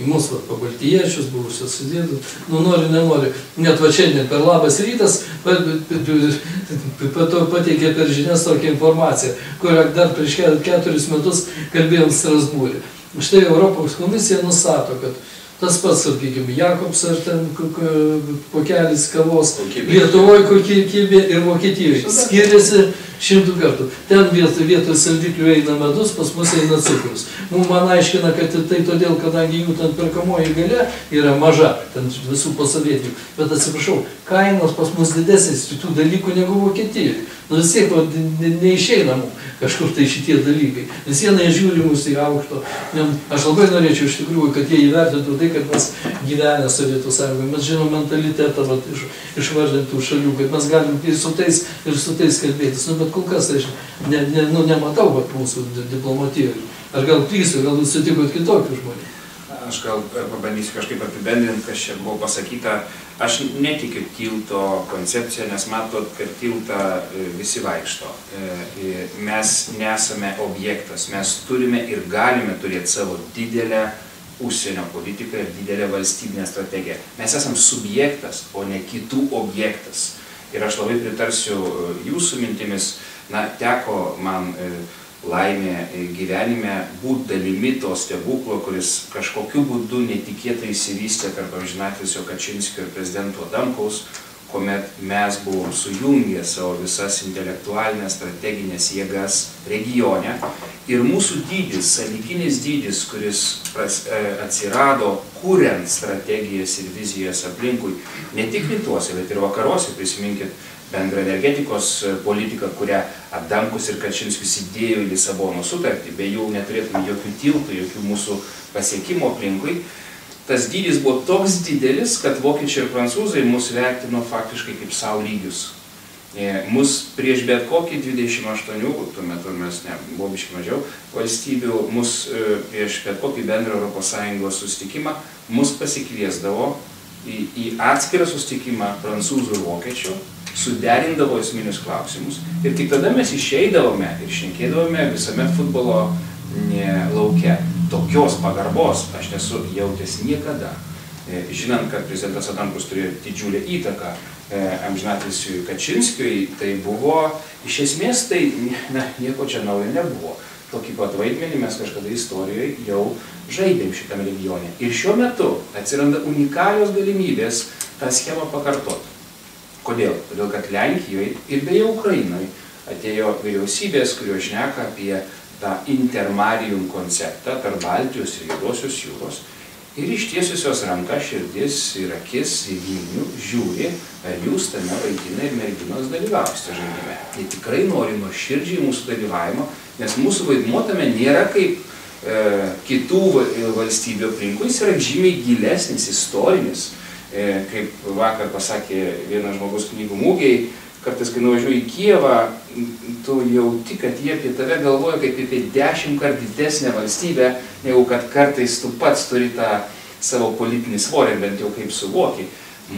Į mūsų pabaltijiečius, buvusios sudėtų, nu nori, nenori. Net va šiandien per labas rytas pateikė per žinias tokią informaciją, kurią dar prieš keturis metus kalbėjom Strasbūrį. Štai Europos komisija nustato, kad tas pats, sakykime, Jakobs ar ten pokelis kavos, Lietuvoje kokybė ir Vokietijoje skiriasi šimtų kartų. Ten vietoj saldiklių eina medus, pas mus eina cukrus. Mums man aiškina, kad tai todėl, kadangi jų ten perkamoji galia yra maža, ten visų pasavietinių. Bet atsiprašau, kainos pas mus didesnės kitų dalykų negu Vokietijoje. Nu vis tiek neišeina mums kažkur tai šitie dalykai. Vis jie nežiūri mūsų į aukšto. Aš labai norėčiau iš tikrųjų, kad jie įvertintų tai, kad mes gyvenę Sovietų Sąjungoje. Mes žinom mentalitetą vat, iš, išvardintų šalių, kad mes galim ir su tais, ir su tais kalbėtis. Nu, bet kol kas aš ne, ne, nu, nematau vat, mūsų diplomatijoje. Ar gal klysiu, gal jūs sutikot kitokių žmonių? Aš gal pabandysiu kažkaip apibendrinti, kas čia buvo pasakyta. Aš netikiu tilto koncepciją, nes matot, kad tiltą visi vaikšto. Mes nesame objektas, mes turime ir galime turėti savo didelę užsienio politiką ir didelę valstybinę strategiją. Mes esam subjektas, o ne kitų objektas. Ir aš labai pritarsiu jūsų mintimis, na, teko man laimė gyvenime būt dalimi to stebuklo, kuris kažkokiu būdu netikėtai įsivystė tarp amžinatilsio Kačinskio ir prezidento Adamkaus, kuomet mes buvom sujungę savo visas intelektualinės, strateginės jėgas regione. Ir mūsų dydis, sąlyginis dydis, kuris atsirado, kuriant strategijas ir vizijas aplinkui, ne tik rytuose, bet ir vakaruose, prisiminkit, bendra energetikos politika, kurią Adamkus ir Kačinskis įdėjo į Lisabono sutartį, be jų neturėtume jokių tiltų, jokių mūsų pasiekimo aplinkui. Tas dydis buvo toks didelis, kad vokiečiai ir prancūzai mus vertino faktiškai kaip savo lygius. Mus prieš bet kokį dvidešimt aštuonių, tuo metu mes ne, buvo biškai mažiau, valstybių, mus prieš bet kokį bendrą Europos Sąjungos susitikimą, mus pasikviesdavo į, į atskirą susitikimą prancūzų ir vokiečių, suderindavo esminius klausimus ir tik tada mes išeidavome ir šnekėdavome visame futbolo lauke. Tokios pagarbos aš nesu jautęs niekada. Žinant, kad prezidentas Adamkus turėjo didžiulę įtaką amžinatilsiui Kačinskiui, tai buvo, iš esmės, tai na, nieko čia naujo nebuvo. Tokį pat vaidmenį mes kažkada istorijoje jau žaidėm šitam regione. Ir šiuo metu atsiranda unikalios galimybės tą schemą pakartoti. Kodėl? Todėl, kad Lenkijoje ir beje Ukrainoje atėjo vyriausybės, kurio šneka apie tą intermarium konceptą tarp Baltijos ir Juodosios jūros ir ištiesusios ranka, širdis ir akis į Vilnių žiūri, ar jūs tame vaikinai ir merginos dalyvausite žaidime. Jie tikrai nori nuoširdžiai mūsų dalyvavimo, nes mūsų vaidmuo tame nėra kaip e, kitų valstybių aplinkų, jis yra žymiai gilesnis, istorinis. Kaip vakar pasakė vienas žmogus knygų mūgiai, kartais, kai nuvažiuoji į Kijevą, tu jauti, kad jie apie tave galvoja kaip apie dešimt kart didesnę valstybę, negu kad kartais tu pats turi tą savo politinį svorį, bent jau kaip suvoki.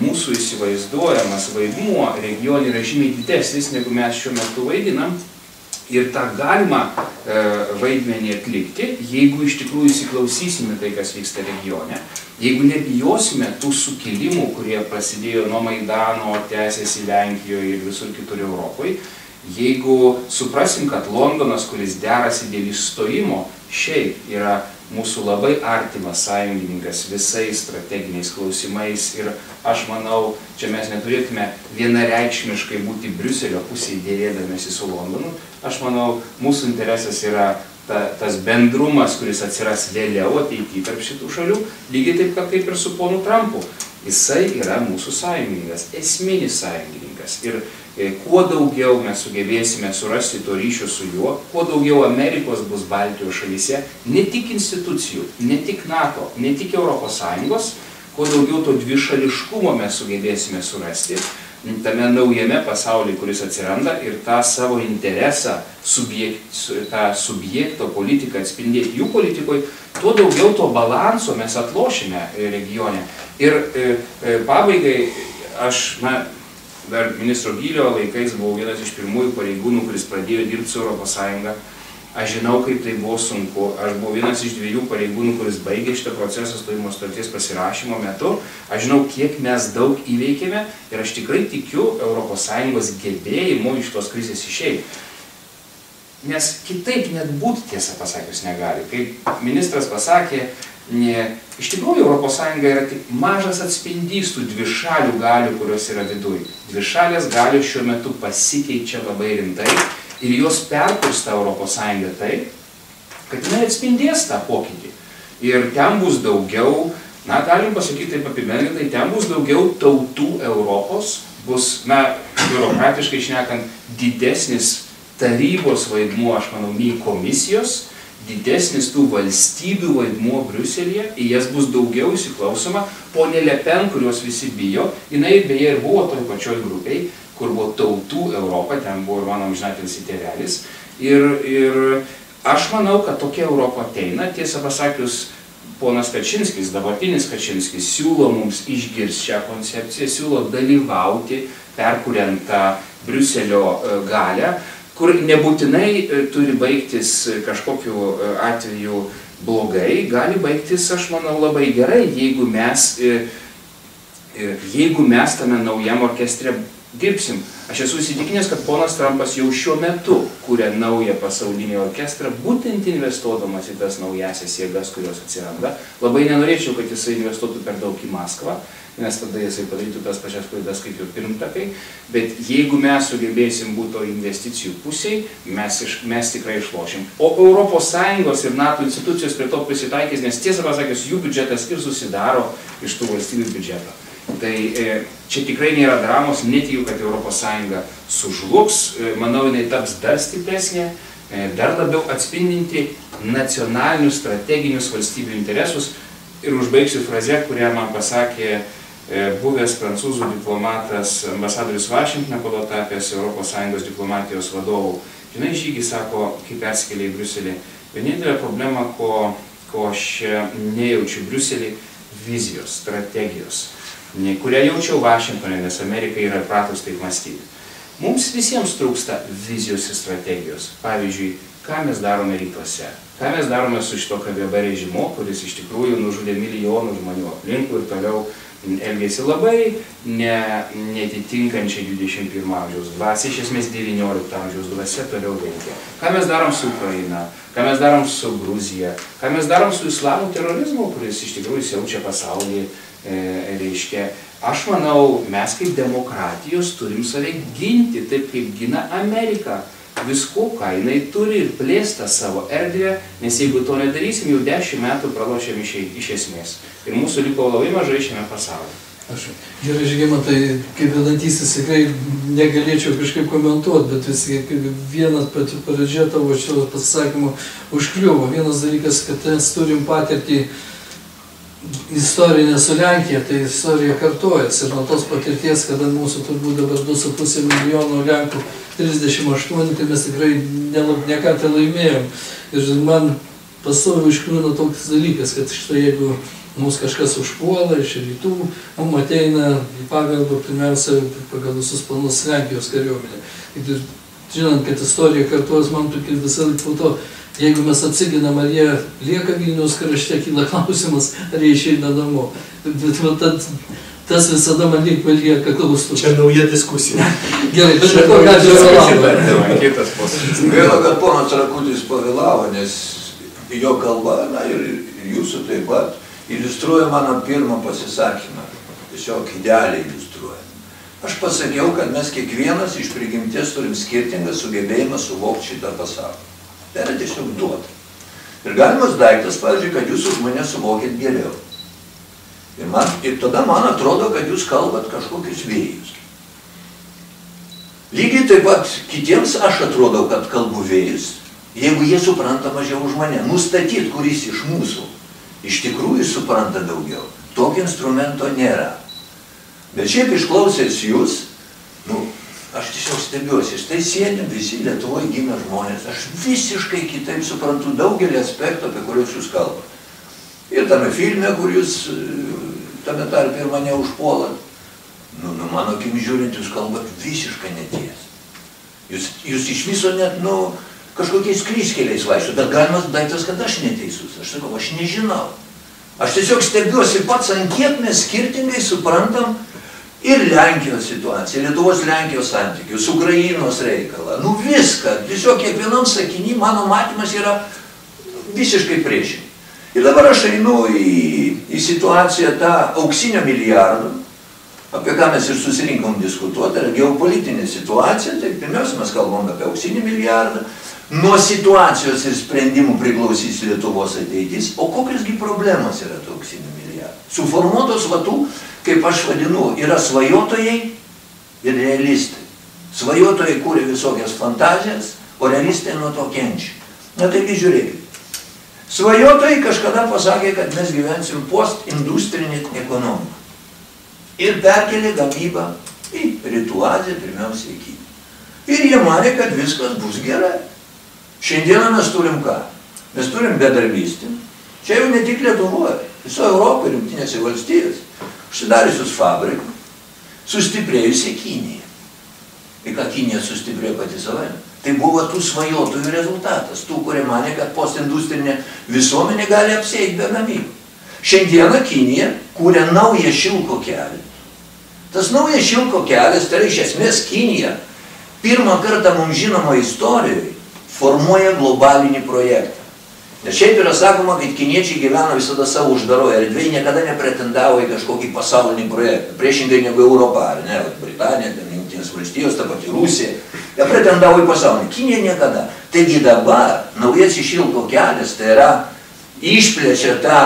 Mūsų įsivaizduojamas vaidmuo regione yra žymiai didesnis, negu mes šiuo metu vaidinam. Ir tą galima e, vaidmenį atlikti, jeigu iš tikrųjų įsiklausysime tai, kas vyksta regione, jeigu nebijosime tų sukilimų, kurie prasidėjo nuo Maidano, tęsėsi Lenkijoje ir visur kitur Europoje, Jeigu suprasim, kad Londonas, kuris derasi dėl išstojimo, šiaip yra mūsų labai artimas sąjungininkas visais strateginiais klausimais ir aš manau, čia mes neturėtume vienareikšmiškai būti Briuselio pusėje dėrėdamėsi su Londonu, aš manau, mūsų interesas yra ta, tas bendrumas, kuris atsiras vėliau ateityje tarp šitų šalių, lygiai taip, kad taip ir su ponu Trumpu. Jisai yra mūsų sąjungininkas, esminis sąjungininkas. Ir kuo daugiau mes sugebėsime surasti to ryšio su juo, kuo daugiau Amerikos bus Baltijos šalyse, ne tik institucijų, ne tik NATO, ne tik Europos Sąjungos, kuo daugiau to dvišališkumo mes sugebėsime surasti tame naujame pasaulyje, kuris atsiranda ir tą savo interesą, subjekt, tą subjekto politiką atspindėti jų politikoje, tuo daugiau to balanso mes atlošime regione. Ir e, e, pabaigai aš, na, dar ministro Gylio laikais buvau vienas iš pirmųjų pareigūnų, kuris pradėjo dirbti su Europos Sąjunga. Aš žinau, kaip tai buvo sunku. Aš buvau vienas iš dviejų pareigūnų, kuris baigė šitą procesą stojimo sutarties pasirašymo metu. Aš žinau, kiek mes daug įveikėme ir aš tikrai tikiu Europos Sąjungos gebėjimu iš tos krizės išeiti. Nes kitaip net būti, tiesą pasakius, negali. Kaip ministras pasakė, ne, iš tikrųjų, Europos Sąjunga yra tik mažas atspindys tų dvišalių galių, kurios yra viduje. Dvišalės galios šiuo metu pasikeičia labai rimtai ir jos perkursta Europos Sąjungą taip, kad jinai atspindės tą pokytį. Ir ten bus daugiau, na, galim pasakyti taip apibendrintai, ten bus daugiau tautų Europos, bus, na, biurokratiškai šnekant, didesnis tarybos vaidmuo, aš manau, nei komisijos, didesnis tų valstybių vaidmuo Briuselėje, į jas bus daugiau įsiklausoma. Ponė Le Pen, kurios visi bijo, jinai beje ir buvo toj pačioj grupiai, kur buvo tautų Europa, ten buvo ir mano amžinatilsį tėvelis. Ir, ir aš manau, kad tokia Europa ateina, tiesą pasakius, ponas Kačinskis, dabartinis Kačinskis, siūlo mums išgirsti šią koncepciją, siūlo dalyvauti, perkuriant tą Briuselio galią, kur nebūtinai turi baigtis kažkokiu atveju blogai, gali baigtis, aš manau, labai gerai, jeigu mes, jeigu mes tame naujam orkestre dirbsim. Aš esu įsitikinęs, kad ponas Trumpas jau šiuo metu kuria naują pasaulinį orkestrą, būtent investuodamas į tas naujasias jėgas, kurios atsiranda. Labai nenorėčiau, kad jisai investuotų per daug į Maskvą, nes tada jisai padarytų tas pačias klaidas kaip jo pirmtakai, bet jeigu mes sugebėsim būti to investicijų pusiai, mes, iš, mes tikrai išlošim. O E S ir NATO institucijos prie to prisitaikys, nes tiesą pasakęs, jų biudžetas ir susidaro iš tų valstybių biudžeto. Tai e, čia tikrai nėra dramos, netikiu, kad E S sužlugs, e, manau, jinai taps dar stipresnė, e, dar labiau atspindinti nacionalinius strateginius valstybių interesus. Ir užbaigsiu frazę, kurią man pasakė buvęs prancūzų diplomatas, ambasadorius Vašingtone, kodėl tapęs E S diplomatijos vadovų. Žinai, Žygi, sako, kai persikėlė į Briuselį, vienintelė problema, ko, ko aš nejaučiu Briuselį, vizijos, strategijos, kurią jaučiau Vašingtone, nes Amerika yra pratus taip mąstyti. Mums visiems trūksta vizijos ir strategijos. Pavyzdžiui, ką mes darome rytuose, ką mes darome su šito K G B režimu, kuris iš tikrųjų nužudė milijonų žmonių aplinkų ir toliau elgėsi labai ne, netitinkančiai dvidešimto pirmo amžiaus dvasia, iš esmės devyniolikto amžiaus dvasia toliau veikia. Ką mes darom su Ukraina, ką mes darom su Gruzija, ką mes darom su islamo terorizmu, kuris iš tikrųjų siaučia pasaulį, e, reiškia. Aš manau, mes kaip demokratijos turim save ginti, taip kaip gina Amerika. Visko, ką jinai turi ir plėsta savo erdvę, nes jeigu to nedarysim, jau dešimt metų pralošėm iš, iš esmės. Ir mūsų liko labai mažai šiame pasaulyje. Aš, gerai, Žygimantai, kaip vedantysis, tikrai negalėčiau kažkaip komentuoti, bet visgi vienas pati pradžia tavo šio pasisakymo užkliuvo. Vienas dalykas, kad mes turim patirtį istorinę su Lenkija, tai istorija kartojasi. Ir nuo tos patirties, kada mūsų turbūt dabar du su puse milijono Lenkų, trisdešimt aštuoni, tai mes tikrai neką tai laimėjom. Ir man pastoviai iškliūna toks dalykas, kad štai jeigu mums kažkas užpuola iš rytų, mums ateina į pagalbą pirmiausia pagal visus planus Lenkijos kariuomenė. Ir žinant, kad istorija kartuos, man tokia visą laiką po to, jeigu mes atsiginam, ar jie lieka Vilniaus krašte, kyla klausimas, ar jie išeina namo. Bet va, tad tas visada man lyg palieka klaustų. Čia nauja diskusija. Gerai, bet čia nauja diskusija. Gaila, kad ponas Rakutis pavėlavo, nes jo kalba, na ir jūsų taip pat, iliustruoja mano pirmą pasisakymą. Tiesiog idealiai iliustruoja. Aš pasakiau, kad mes kiekvienas iš prigimties turim skirtingą sugebėjimą suvokti šitą pasaulį. Tai yra tiesiog duota. Ir galimas daiktas, pavyzdžiui, kad jūs už mane suvokėt geriau. Ir, man, ir tada man atrodo, kad jūs kalbat kažkokius vėjus. Lygiai taip pat kitiems aš atrodau, kad kalbu vėjus, jeigu jie supranta mažiau už mane. Nustatyt, kuris iš mūsų iš tikrųjų supranta daugiau. Tokio instrumento nėra. Bet šiaip išklausęs jūs, nu, aš tiesiog stebiuosi, štai sėdim visi Lietuvoje gimę žmonės, aš visiškai kitaip suprantu daugelį aspektų, apie kuriuos jūs kalbate. Ir tame filme, kur jūs tame tarp ir mane užpuolat, nu, nu mano akim žiūrint, jūs kalbat visiškai neties. Jūs, jūs iš viso net, nu, kažkokiais kryskeliais vaikščiojate, bet galimas daiktas, kad aš neteisus. Aš sakau, aš nežinau. Aš tiesiog stebiuosi pats, ant kiek mes skirtingai suprantam ir Lenkijos situaciją, Lietuvos Lenkijos santykius, Ukrainos reikalą, nu viską, tiesiog kiekvienam sakiny mano matymas yra visiškai priešingai. Ir dabar aš einu į, į situaciją tą auksinio milijardo, apie ką mes ir susirinkom diskutuoti, yra geopolitinė situacija, tai pirmiausia mes kalbam apie auksinį milijardą, nuo situacijos ir sprendimų priklausys Lietuvos ateitis, o kokiasgi problemos yra to auksinio milijardo. Suformuotos vatų, kaip aš vadinu, yra svajotojai ir realistai. Svajotojai kūrė visokias fantazijas, o realistai nuo to kenčia. Na taigi žiūrėkit. Svajotojai kažkada pasakė, kad mes gyvensim postindustrinį ekonomiką. Ir perkelė gamybą į Rytų Aziją, pirmiausiai į Kiniją. Ir jie manė, kad viskas bus gerai. Šiandieną mes turim ką? Mes turim bedarbystį. Čia jau ne tik Lietuvoje, viso Europoje, Jungtinėse valstijose. Užsidariusius fabrikų, sustiprėjusi Kinija. Ir kad Kinija sustiprėjo pati savaime. Tai buvo tų svajotojų rezultatas, tų, kurie manė, kad postindustrinė visuomenė gali apsieiti be gamybų. Šiandieną Kinija kūrė naują šilko kelią. Tas naujas šilko kelias, tai iš esmės Kinija, pirmą kartą mums žinoma istorijoje, formuoja globalinį projektą. Nes šiaip yra sakoma, kad kiniečiai gyveno visada savo uždaroje erdvėje, niekada nepretendavo į kažkokį pasaulinį projektą, priešingai negu Europą, ar ne, Britanija, Jungtinės valstijos, ta pati Rusija, jie pretendavo į pasaulį. Kinija niekada. Taigi dabar naujas šilko kelias, tai yra išplečia tą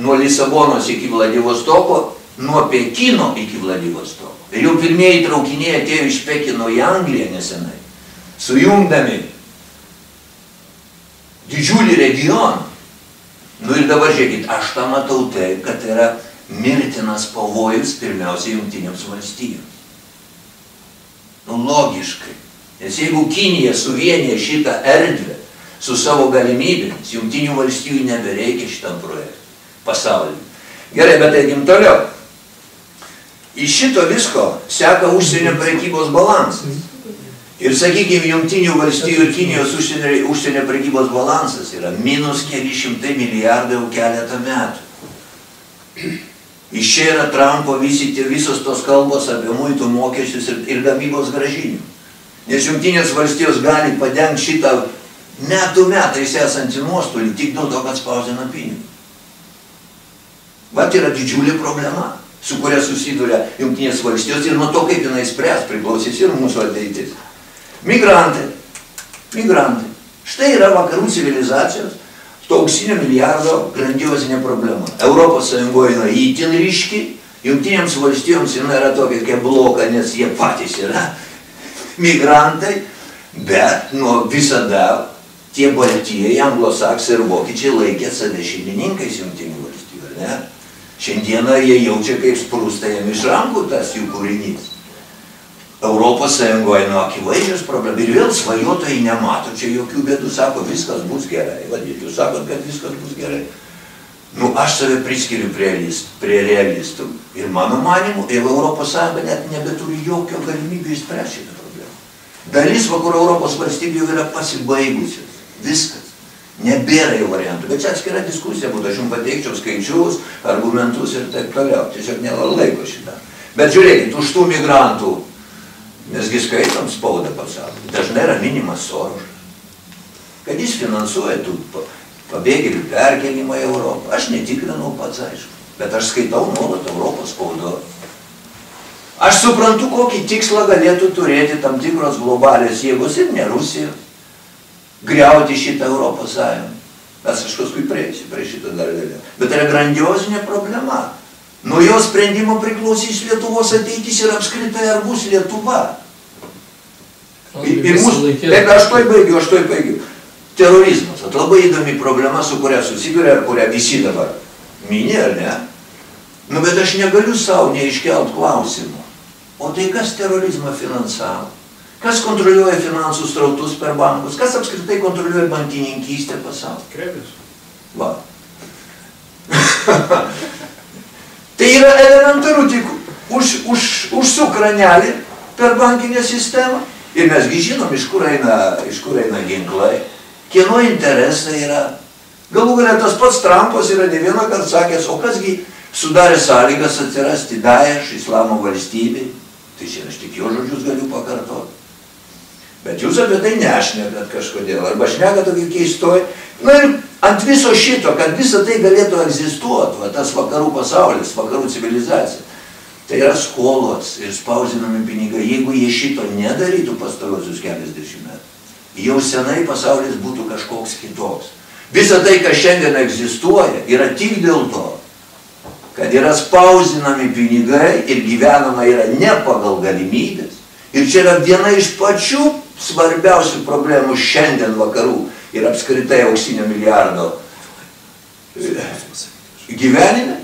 nuo Lisabonos iki Vladivostoko, nuo Pekino iki Vladivostoko. Ir jau pirmieji traukiniai atėjo iš Pekino į Angliją nesenai, sujungdami didžiulį regioną. Nu ir dabar žiūrėkit, aš tą matau taip, kad tai yra mirtinas pavojus pirmiausiai Jungtinėms valstijoms. Nu logiškai, nes jeigu Kinija suvienė šitą erdvę su savo galimybėmis, Jungtinių valstijų nebereikia šitam projektui. Pasaulį. Gerai, bet eikim toliau. Iš šito visko seka užsienio prekybos balansas. Ir, sakykime, Jungtinių valstijų ir Kinijos užsienio, užsienio prekybos balansas yra minus keli šimtai milijardai jau keletą metų. Iš čia yra Trumpo visi, visos tos kalbos apie muitų mokesčius ir, ir gamybos grąžinimą. Nes Jungtinės valstijos gali padengti šitą metų metais esantį nuostolį tik dėl to, kad spausdina pinigų. Vat yra didžiulė problema, su kuria susiduria Jungtinės valstijos ir nuo to, kaip jinai spręs, priklausys ir mūsų ateitis. Migrantai, migrantai. Štai yra vakarų civilizacijos to auksinio milijardo grandiozinė problema. Europos Sąjungoje yra itin ryški, Jungtinėms valstijoms jinai yra tokia kaip bloka, nes jie patys yra migrantai, bet nuo visada tie baltieji, anglosaksai ir vokiečiai laikė save šeimininkais Jungtinių valstijų, ar ne? Šiandieną jie jaučia, kaip sprūsta jam iš rankų tas jų kūrinys. Europos Sąjungoje nu akivaizdžios problemas. Ir vėl svajotojai nemato čia jokių bėdų, sako, viskas bus gerai. Vadinasi, jūs sakot, kad viskas bus gerai. Nu, aš save priskiriu prie, prie realistų. Ir mano manimu, jeigu Europos Sąjunga net nebeturi jokio galimybių išspręsti šitą problemą. Dalis vakarų Europos valstybių jau yra pasibaigusios. Viskas. Nebėra jau variantų, bet čia atskira diskusija būtų, aš jums pateikčiau skaičius, argumentus ir taip toliau, tiesiog nėra laiko šitą. Bet žiūrėkit, už tų migrantų, mesgi skaitom spaudą pasaulyje, dažnai yra minimas Soros, kad jis finansuoja tų pabėgėlių perkelimą į Europą. Aš netikrinau pats, aišku, bet aš skaitau nuolat Europos spaudą. Aš suprantu, kokį tikslą galėtų turėti tam tikros globalės jėgos ir ne Rusija. Griauti šitą Europos Sąjungą. Mes aš paskui prieisiu prie šitą dar vėliau. Bet yra grandiozinė problema. Nuo jo sprendimo priklausys Lietuvos ateitis ir apskritai ar bus Lietuva. Ir mūsų... Taip, aš toj baigiu, aš toj baigiu. Terorizmas. At labai įdomi problema, su kuria susiduria, ar kurią visi dabar mini, ar ne? Nu, bet aš negaliu savo neiškelt klausimų. O tai kas terorizmą finansavo? Kas kontroliuoja finansų srautus per bankus? Kas apskritai kontroliuoja bankininkystę pasaulį? Kremlius. Va. Tai yra elementaru, tik už, už, užsuk ranelį per bankinę sistemą. Ir mesgi žinom, iš kur eina, iš kur eina ginklai. Kieno interesai yra. Galų galia tas pats Trumpas yra ne vieną kartą sakęs, o kasgi sudarė sąlygas atsirasti Daesh, Islamo valstybei. Tai čia aš tik jo žodžius galiu pakartoti. Bet jūs apie tai nešnekate kažkodėl, arba šnekate tokį keistoj. Na ir ant viso šito, kad visą tai galėtų egzistuoti, va, tas vakarų pasaulis, vakarų civilizacija, tai yra skolos ir spausinami pinigai. Jeigu jie šito nedarytų pastaruosius keliasdešimt metų, jau senai pasaulis būtų kažkoks kitoks. Visa tai, kas šiandien egzistuoja, yra tik dėl to, kad yra spausinami pinigai ir gyvenama yra ne pagal galimybės. Ir čia yra viena iš pačių svarbiausių problemų šiandien vakarų ir apskritai auksinio milijardo gyvenime.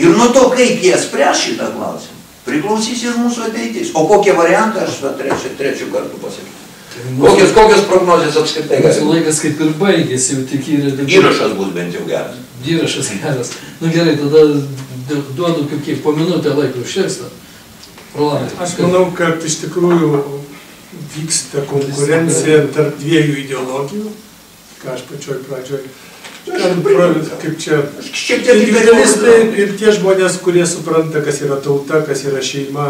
Ir nuo to, kaip jie spręs šitą klausimą, priklausys ir mūsų ateitis. O kokie variantai, aš trečių, trečių kartų pasakysiu. Kokios, kokios prognozijos apskritai gali? Mūsų laikas kaip ir baigėsi, jau tik yra dabar. Įrašas bus bent jau geras. Įrašas geras. Nu gerai, tada duodu kaip po minutę laiko užsiekstą. Aš manau, kad iš tikrųjų vyksta konkurencija tarp dviejų ideologijų, ką aš pačioj pradžioj, kaip čia, individualistai ir tie žmonės, kurie supranta, kas yra tauta, kas yra šeima.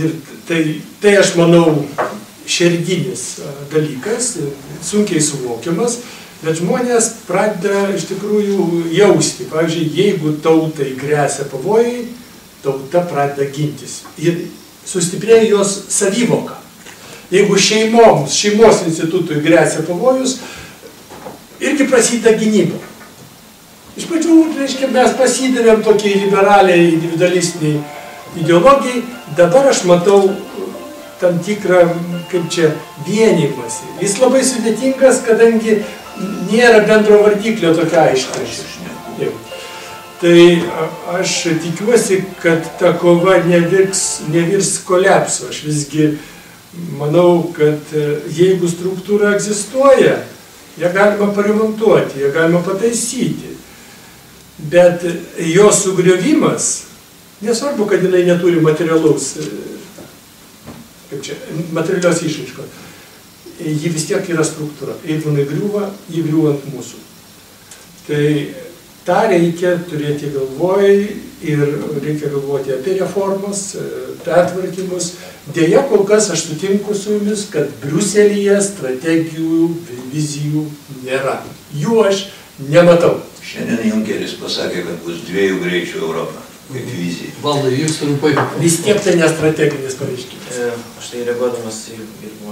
Ir tai, tai aš manau, šerdinis dalykas, sunkiai suvokiamas, bet žmonės pradeda iš tikrųjų jausti. Pavyzdžiui, jeigu tautai gresia pavojai, tauta pradeda gintis ir sustiprėja jos savivoką. Jeigu šeimoms, šeimos institutui gresia pavojus, irgi prasideda gynyba. Iš pradžių, reiškia, mes pasidavėm tokiai liberaliai, individualistiniai ideologijai, dabar aš matau tam tikrą, kaip čia, vienimąsi. Jis labai sudėtingas, kadangi nėra bendro vardiklio tokia aiškiai. Tai aš tikiuosi, kad ta kova nevirs, nevirs kolapsu. Aš visgi manau, kad jeigu struktūra egzistuoja, ją galima paremontuoti, ją galima pataisyti. Bet jos sugriovimas, nesvarbu, kad jinai neturi materialios, kaip čia, materialios išraiškos, ji vis tiek yra struktūra. Jeigu jinai griūva, ji griūva ant mūsų. Tai tą reikia turėti galvoj ir reikia galvoti apie reformas, pertvarkymus. Deja, kol kas aš sutinku su jumis, kad Briuselyje strategijų, vizijų nėra. Jų aš nematau. Šiandien Junkeris pasakė, kad bus dviejų greičių Europą. Kaip vizija. Valdai, jūs trumpai. Vis tiek tai nestrateginis pareiškimas. Aš tai reaguodamas į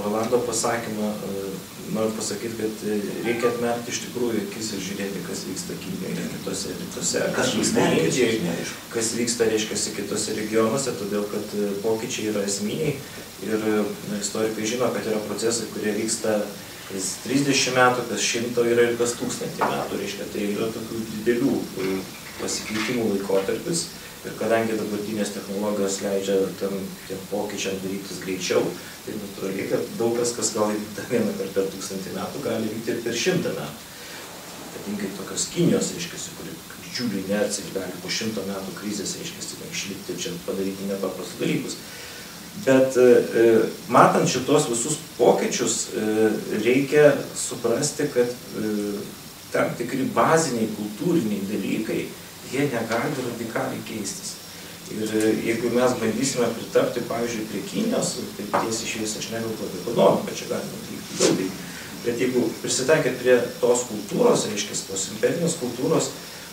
Rolando pasakymą, noriu pasakyti, kad reikia atmerkti iš tikrųjų akis ir žiūrėti, kas vyksta Kinijoje ir kitose rytuose. Kas vyksta Kinijoje, kas vyksta, reiškiasi, kitose regionuose, todėl kad pokyčiai yra esminiai ir istorikai žino, kad yra procesai, kurie vyksta kas trisdešimt metų, kas šimto yra ir kas tūkstantį metų, reiškia, tai yra tokių didelių pasikeitimų laikotarpis ir kadangi dabartinės technologijos leidžia tam tiem pokyčiam darytis greičiau, tai natūraliai, kad daug kas, kas gali vykti vieną kartą per tūkstantį metų, gali vykti ir per šimtą metų. Ypatingai tokios Kinijos, reiškiasi, kuri didžiulį inerciją gali po šimto metų krizės, reiškiasi, išlikti ir čia padaryti nepaprastus dalykus. Bet matant šitos visus pokyčius, reikia suprasti, kad tam tikri baziniai kultūriniai dalykai, jie negali radikaliai keistis. Ir jeigu mes bandysime pritapti, pavyzdžiui, prie Kinijos, taip tiesiai išvies aš negalvoju apie ekonomiką, bet čia galima atlikti daugiau. Bet jeigu prisitaikėt prie tos kultūros, reiškia, tos imperinės kultūros,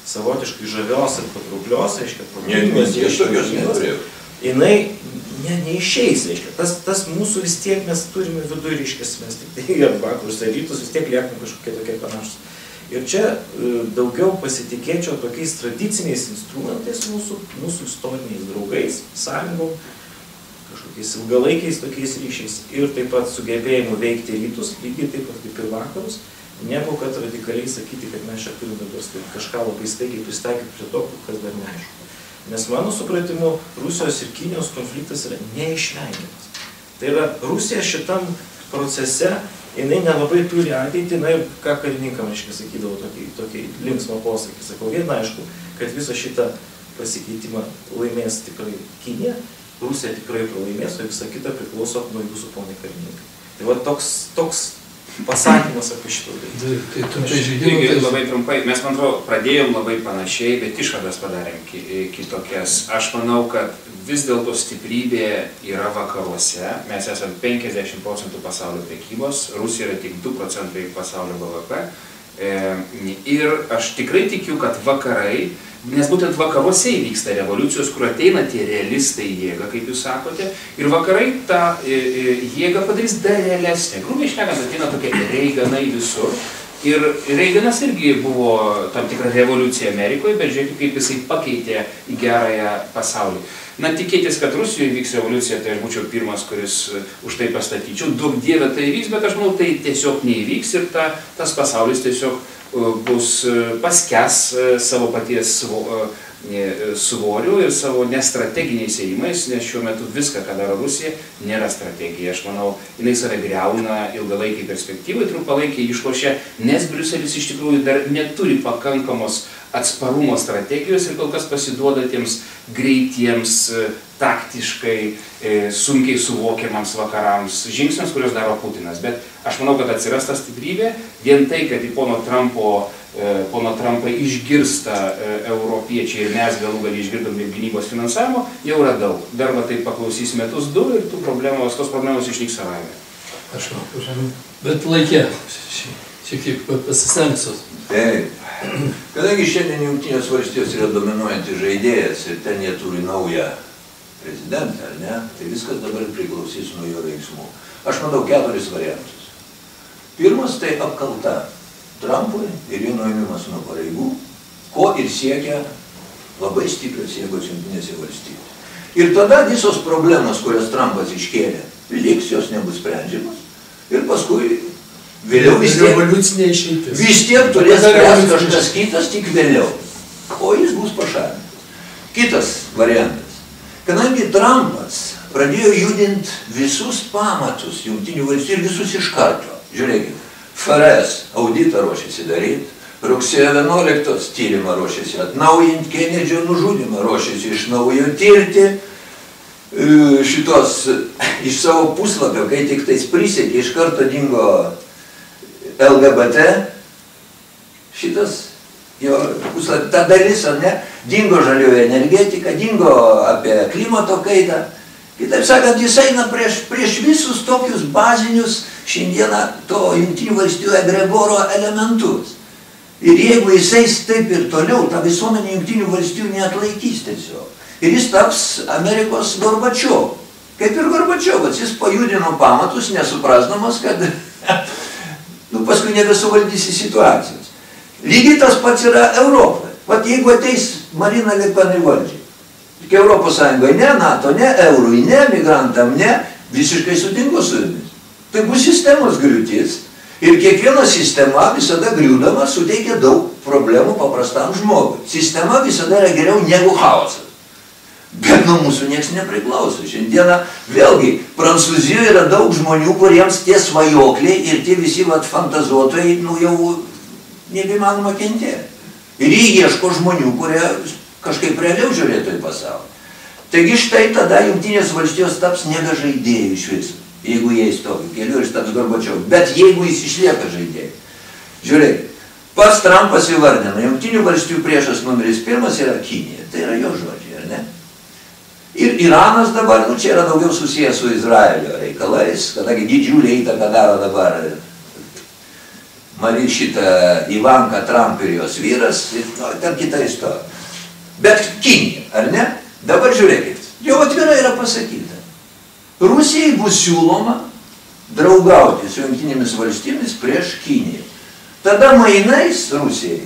savotiškai žavios ir patrauklios, reiškia, problemės, jinai neišeis, reiškia. Tas, tas mūsų vis tiek mes turime vidurį, reiškia, mes tik tai vakarus ar rytus vis tiek liekam kažkokie tokie panašus. Ir čia daugiau pasitikėčiau tokiais tradiciniais instrumentais mūsų, mūsų istoriniais draugais, sąjungom, kažkokiais ilgalaikiais tokiais ryšiais ir taip pat sugebėjimu veikti rytus, lygiai taip pat kaip ir vakarus, negu kad radikaliai sakyti, kad mes čia turime dabar kažką labai staigiai pristaikyti prie to, kas dar neaišku. Nes mano supratimu, Rusijos ir Kinijos konfliktas yra neišvengiamas. Tai yra, Rusija šitam procese jinai nelabai turi ateitį, na ir ką karininkam, aiškiai, sakydavo tokį, tokį linksmą posakį, sakau, viena aišku, kad visą šitą pasikeitimą laimės tikrai Kinija, Rusija tikrai pralaimės, o visą kitą priklauso nuo jūsų, ponai karininkai. Tai va toks, toks pasakymas apie šitą dalyką. Tai labai trumpai, mes, man atrodo, pradėjom labai panašiai, bet išvadas padarėm kitokias. Aš manau, kad vis dėlto stiprybė yra vakaruose, mes esame penkiasdešimt procentų pasaulio prekybos, Rusija yra tik du procentai pasaulio B V P e, ir aš tikrai tikiu, kad vakarai, nes būtent vakaruose įvyksta revoliucijos, kur ateina tie realistai jėga, kaip jūs sakote, ir vakarai tą jėgą padarys dar realesnė. Grubiai šnekant, ateina tokie reiganai visur. Ir Reiganas irgi buvo tam tikra revoliucija Amerikoje, bet žiūrėkite, kaip jisai pakeitė į gerąją pasaulį. Na, tikėtis, kad Rusijoje vyks revoliucija, tai aš būčiau pirmas, kuris už tai pastatyčiau. Daug dievė tai vyks, bet aš manau, tai tiesiog neįvyks ir ta, tas pasaulis tiesiog bus paskęs savo paties svorių ir savo nestrateginiais ėjimais, nes šiuo metu viską, ką daro Rusija, nėra strategija. Aš manau, jinai save greuna ilgalaikiai perspektyvai, trumpalaikiai išlošia, nes Briuselis iš tikrųjų dar neturi pakankamos atsparumo strategijos ir kol kas pasiduoda tiems greitiems, taktiškai, sunkiai suvokiamams vakarams žingsniams, kurios daro Putinas. Bet aš manau, kad atsiras ta stiprybė, vien tai, kad į pono Trumpo pono Trumpą išgirsta europiečiai ir mes galų galį išgirdome gynybos finansavimo, jau yra daug. Dar va taip paklausys metus du ir tų problemos, tos problemos išnyks savaime. Aš manau, bet laikė, šiek tiek pasisengsiu. Taip. Kadangi šiandien Jungtinės valstijos yra dominuojantis žaidėjas ir ten jie turi naują prezidentą, ar ne, tai viskas dabar priklausys nuo jo veiksmų. Aš manau keturis variantus. Pirmas tai apkalta Trumpui ir jo nuėmimas nuo pareigų, ko ir siekia labai stiprios jėgos Jungtinėse valstijose. Ir tada visos problemos, kurias Trumpas iškėlė, liks, jos nebus sprendžiamas ir paskui vėliau vis tiek, vis tiek turės spręsti kažkas kitas, tik vėliau, o jis bus pašalintas. Kitas variantas. Kadangi Trumpas pradėjo judinti visus pamatus Jungtinių valstijų ir visus iš karto, žiūrėkite. F R S auditą ruošėsi daryti, rugsėjo vienuoliktos tyrimą ruošėsi atnaujinti, Kenedžio nužudimą ruošėsi iš naujo tirti, šitos iš savo puslapio, kai tik tais prisiekė, iš karto dingo L G B T, šitas jo puslapio, ta dalis, ar ne, dingo žalioji energetika, dingo apie klimato kaitą. Kitaip sakant, jis eina prieš, prieš visus tokius bazinius šiandieną to Jungtinių valstijų egregoro elementus. Ir jeigu jis eis taip ir toliau, ta visuomenė Jungtinių valstijų neatlaikys tiesiog. Ir jis taps Amerikos Gorbačiovu. Kaip ir Gorbačiovas, jis pajudino pamatus, nesuprasdamas, kad nu, paskui nebesuvaldysi situacijos. Lygiai tas pats yra Europoje. Vat jeigu ateis Marina Le Pen į valdžią, tik Europos Sąjungoje ne, NATO ne, eurui ne, migrantam ne, visiškai sutinku su jumis. Tai bus sistemos griūtis ir kiekviena sistema visada griūdama suteikia daug problemų paprastam žmogui. Sistema visada yra geriau negu chaosas. Bet nuo mūsų nieks nepriklauso. Šiandieną vėlgi Prancūzijoje yra daug žmonių, kuriems tie svajokliai ir tie visi vat, fantazuotojai nu, jau nebeįmanoma kentėti. Ir jie ieško žmonių, kurie kažkaip realiau žiūrėtų į pasaulį. Taigi štai tada Jungtinės valstijos taps nebe žaidėjų iš viso, jeigu jie įstokių kelių ir taps Gorbačiovų. Bet jeigu jis išlieka žaidėjų. Žiūrėk, pats Trumpas įvardina, Jungtinių valstijų priešas numeris pirmas yra Kinija. Tai yra jo žodžiai, ar ne? Ir Iranas dabar, nu čia yra daugiau susijęs su Izraelio reikalais, kadangi didžiulį įtaką daro dabar Mari šitą Ivanka Trump ir jos vyras, nu, ten kita istorija. Bet Kinija, ar ne? Dabar žiūrėkit, jau atvirai yra pasakyta. Rusijai bus siūloma draugauti su Jungtinėmis valstybėmis prieš Kiniją. Tada mainais Rusijai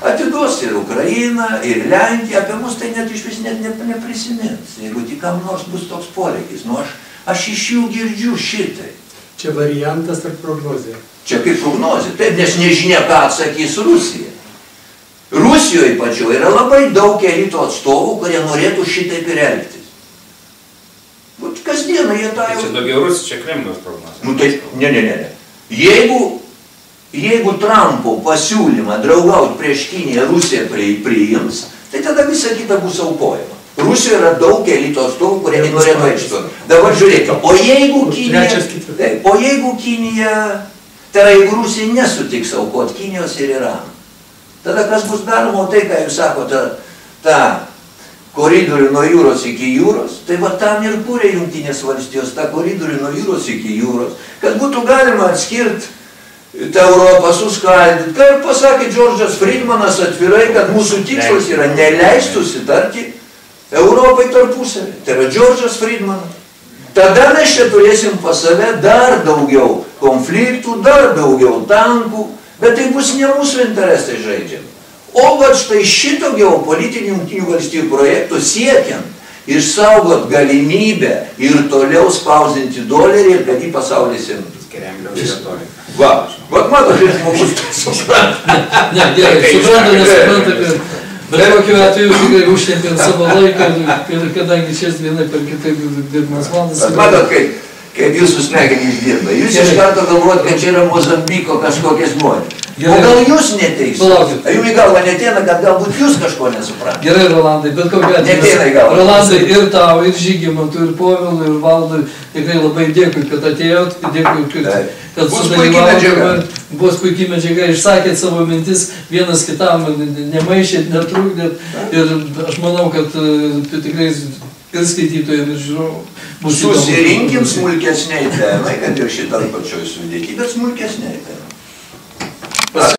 atiduos ir Ukrainą, ir Lenkiją, apie mus tai net iš vis net neprisimins, jeigu tik kam nors bus toks poreikis. Nu, aš, aš iš jų girdžiu šitai. Čia variantas ar prognozija? Čia kaip prognozija, taip, nes nežinia, ką atsakys Rusija. Rusijoje pačioje yra labai daug elito atstovų, kurie norėtų šitaip ir elgtis. Būt kasdieną jie tą jau... Čia daugiau Rusija, čia Kremliaus prognozija. Nu tai, ne, ne, ne. Jeigu, jeigu Trumpo pasiūlymą draugauti prieš Kiniją Rusija prie, priims, tai tada visa kita bus aukojama. Rusijoje yra daug elito atstovų, kurie norėtų atstovų. Dabar žiūrėkite, o jeigu Kinija... Taip, o jeigu Kinija... Tai yra, jeigu Rusija nesutiks aukoti Kinijos ir Irano, tada kas bus daroma, o tai, ką jūs sakote, tą koridorių nuo jūros iki jūros, tai va tam ir kūrė Jungtinės valstijos, tą koridorių nuo jūros iki jūros, kad būtų galima atskirti tą Europą, suskaldyti. Ką ir pasakė Džordžas Fridmanas atvirai, kad mūsų tikslas yra neleisti susitarti Europai tarpusavį. Tai yra Džordžas Fridmanas. Tada mes čia turėsim pas save dar daugiau konfliktų, dar daugiau tankų, bet tai bus ne mūsų interesai žaidžiami. O vat štai šito geopolitinių Jungtinių valstybių projektų siekiant išsaugot galimybę ir toliau spausdinti dolerį ir kad jį pasaulis imtų. Va, vat mato, kaip žmogus supranta. Ne, gerai, supranta, nesupranta, kad... Bet kokiu atveju tikrai užtenkant savo laiką, kadangi čia vienai per kitaip dirbamas valandas. Matot, kaip jūsų smegenys dirba. Jūs iš karto galvojat, kad čia yra Mozambiko kažkokie žmonės. O gal jūs neteisite? A jum į galvą neteina, kad galbūt jūs kažko nesupratė. Gerai, Rolandai, bet kokiu atveju. Rolandai, ir tau, ir Žygimantui, ir Povilui, ir Valdui, tikrai labai dėkui, kad atėjot, dėkui, kad sudalyvavote. Bus puikiai medžiaga, išsakėt savo mintis, vienas kitam nemaišėt, netrukdėt. Ir aš manau, kad tikrai ir skaitytojai ir žiūrovai. Susirinkim smulkesniai temai, kad ir šitą pačioj sudėti, bet smulkesniai temai.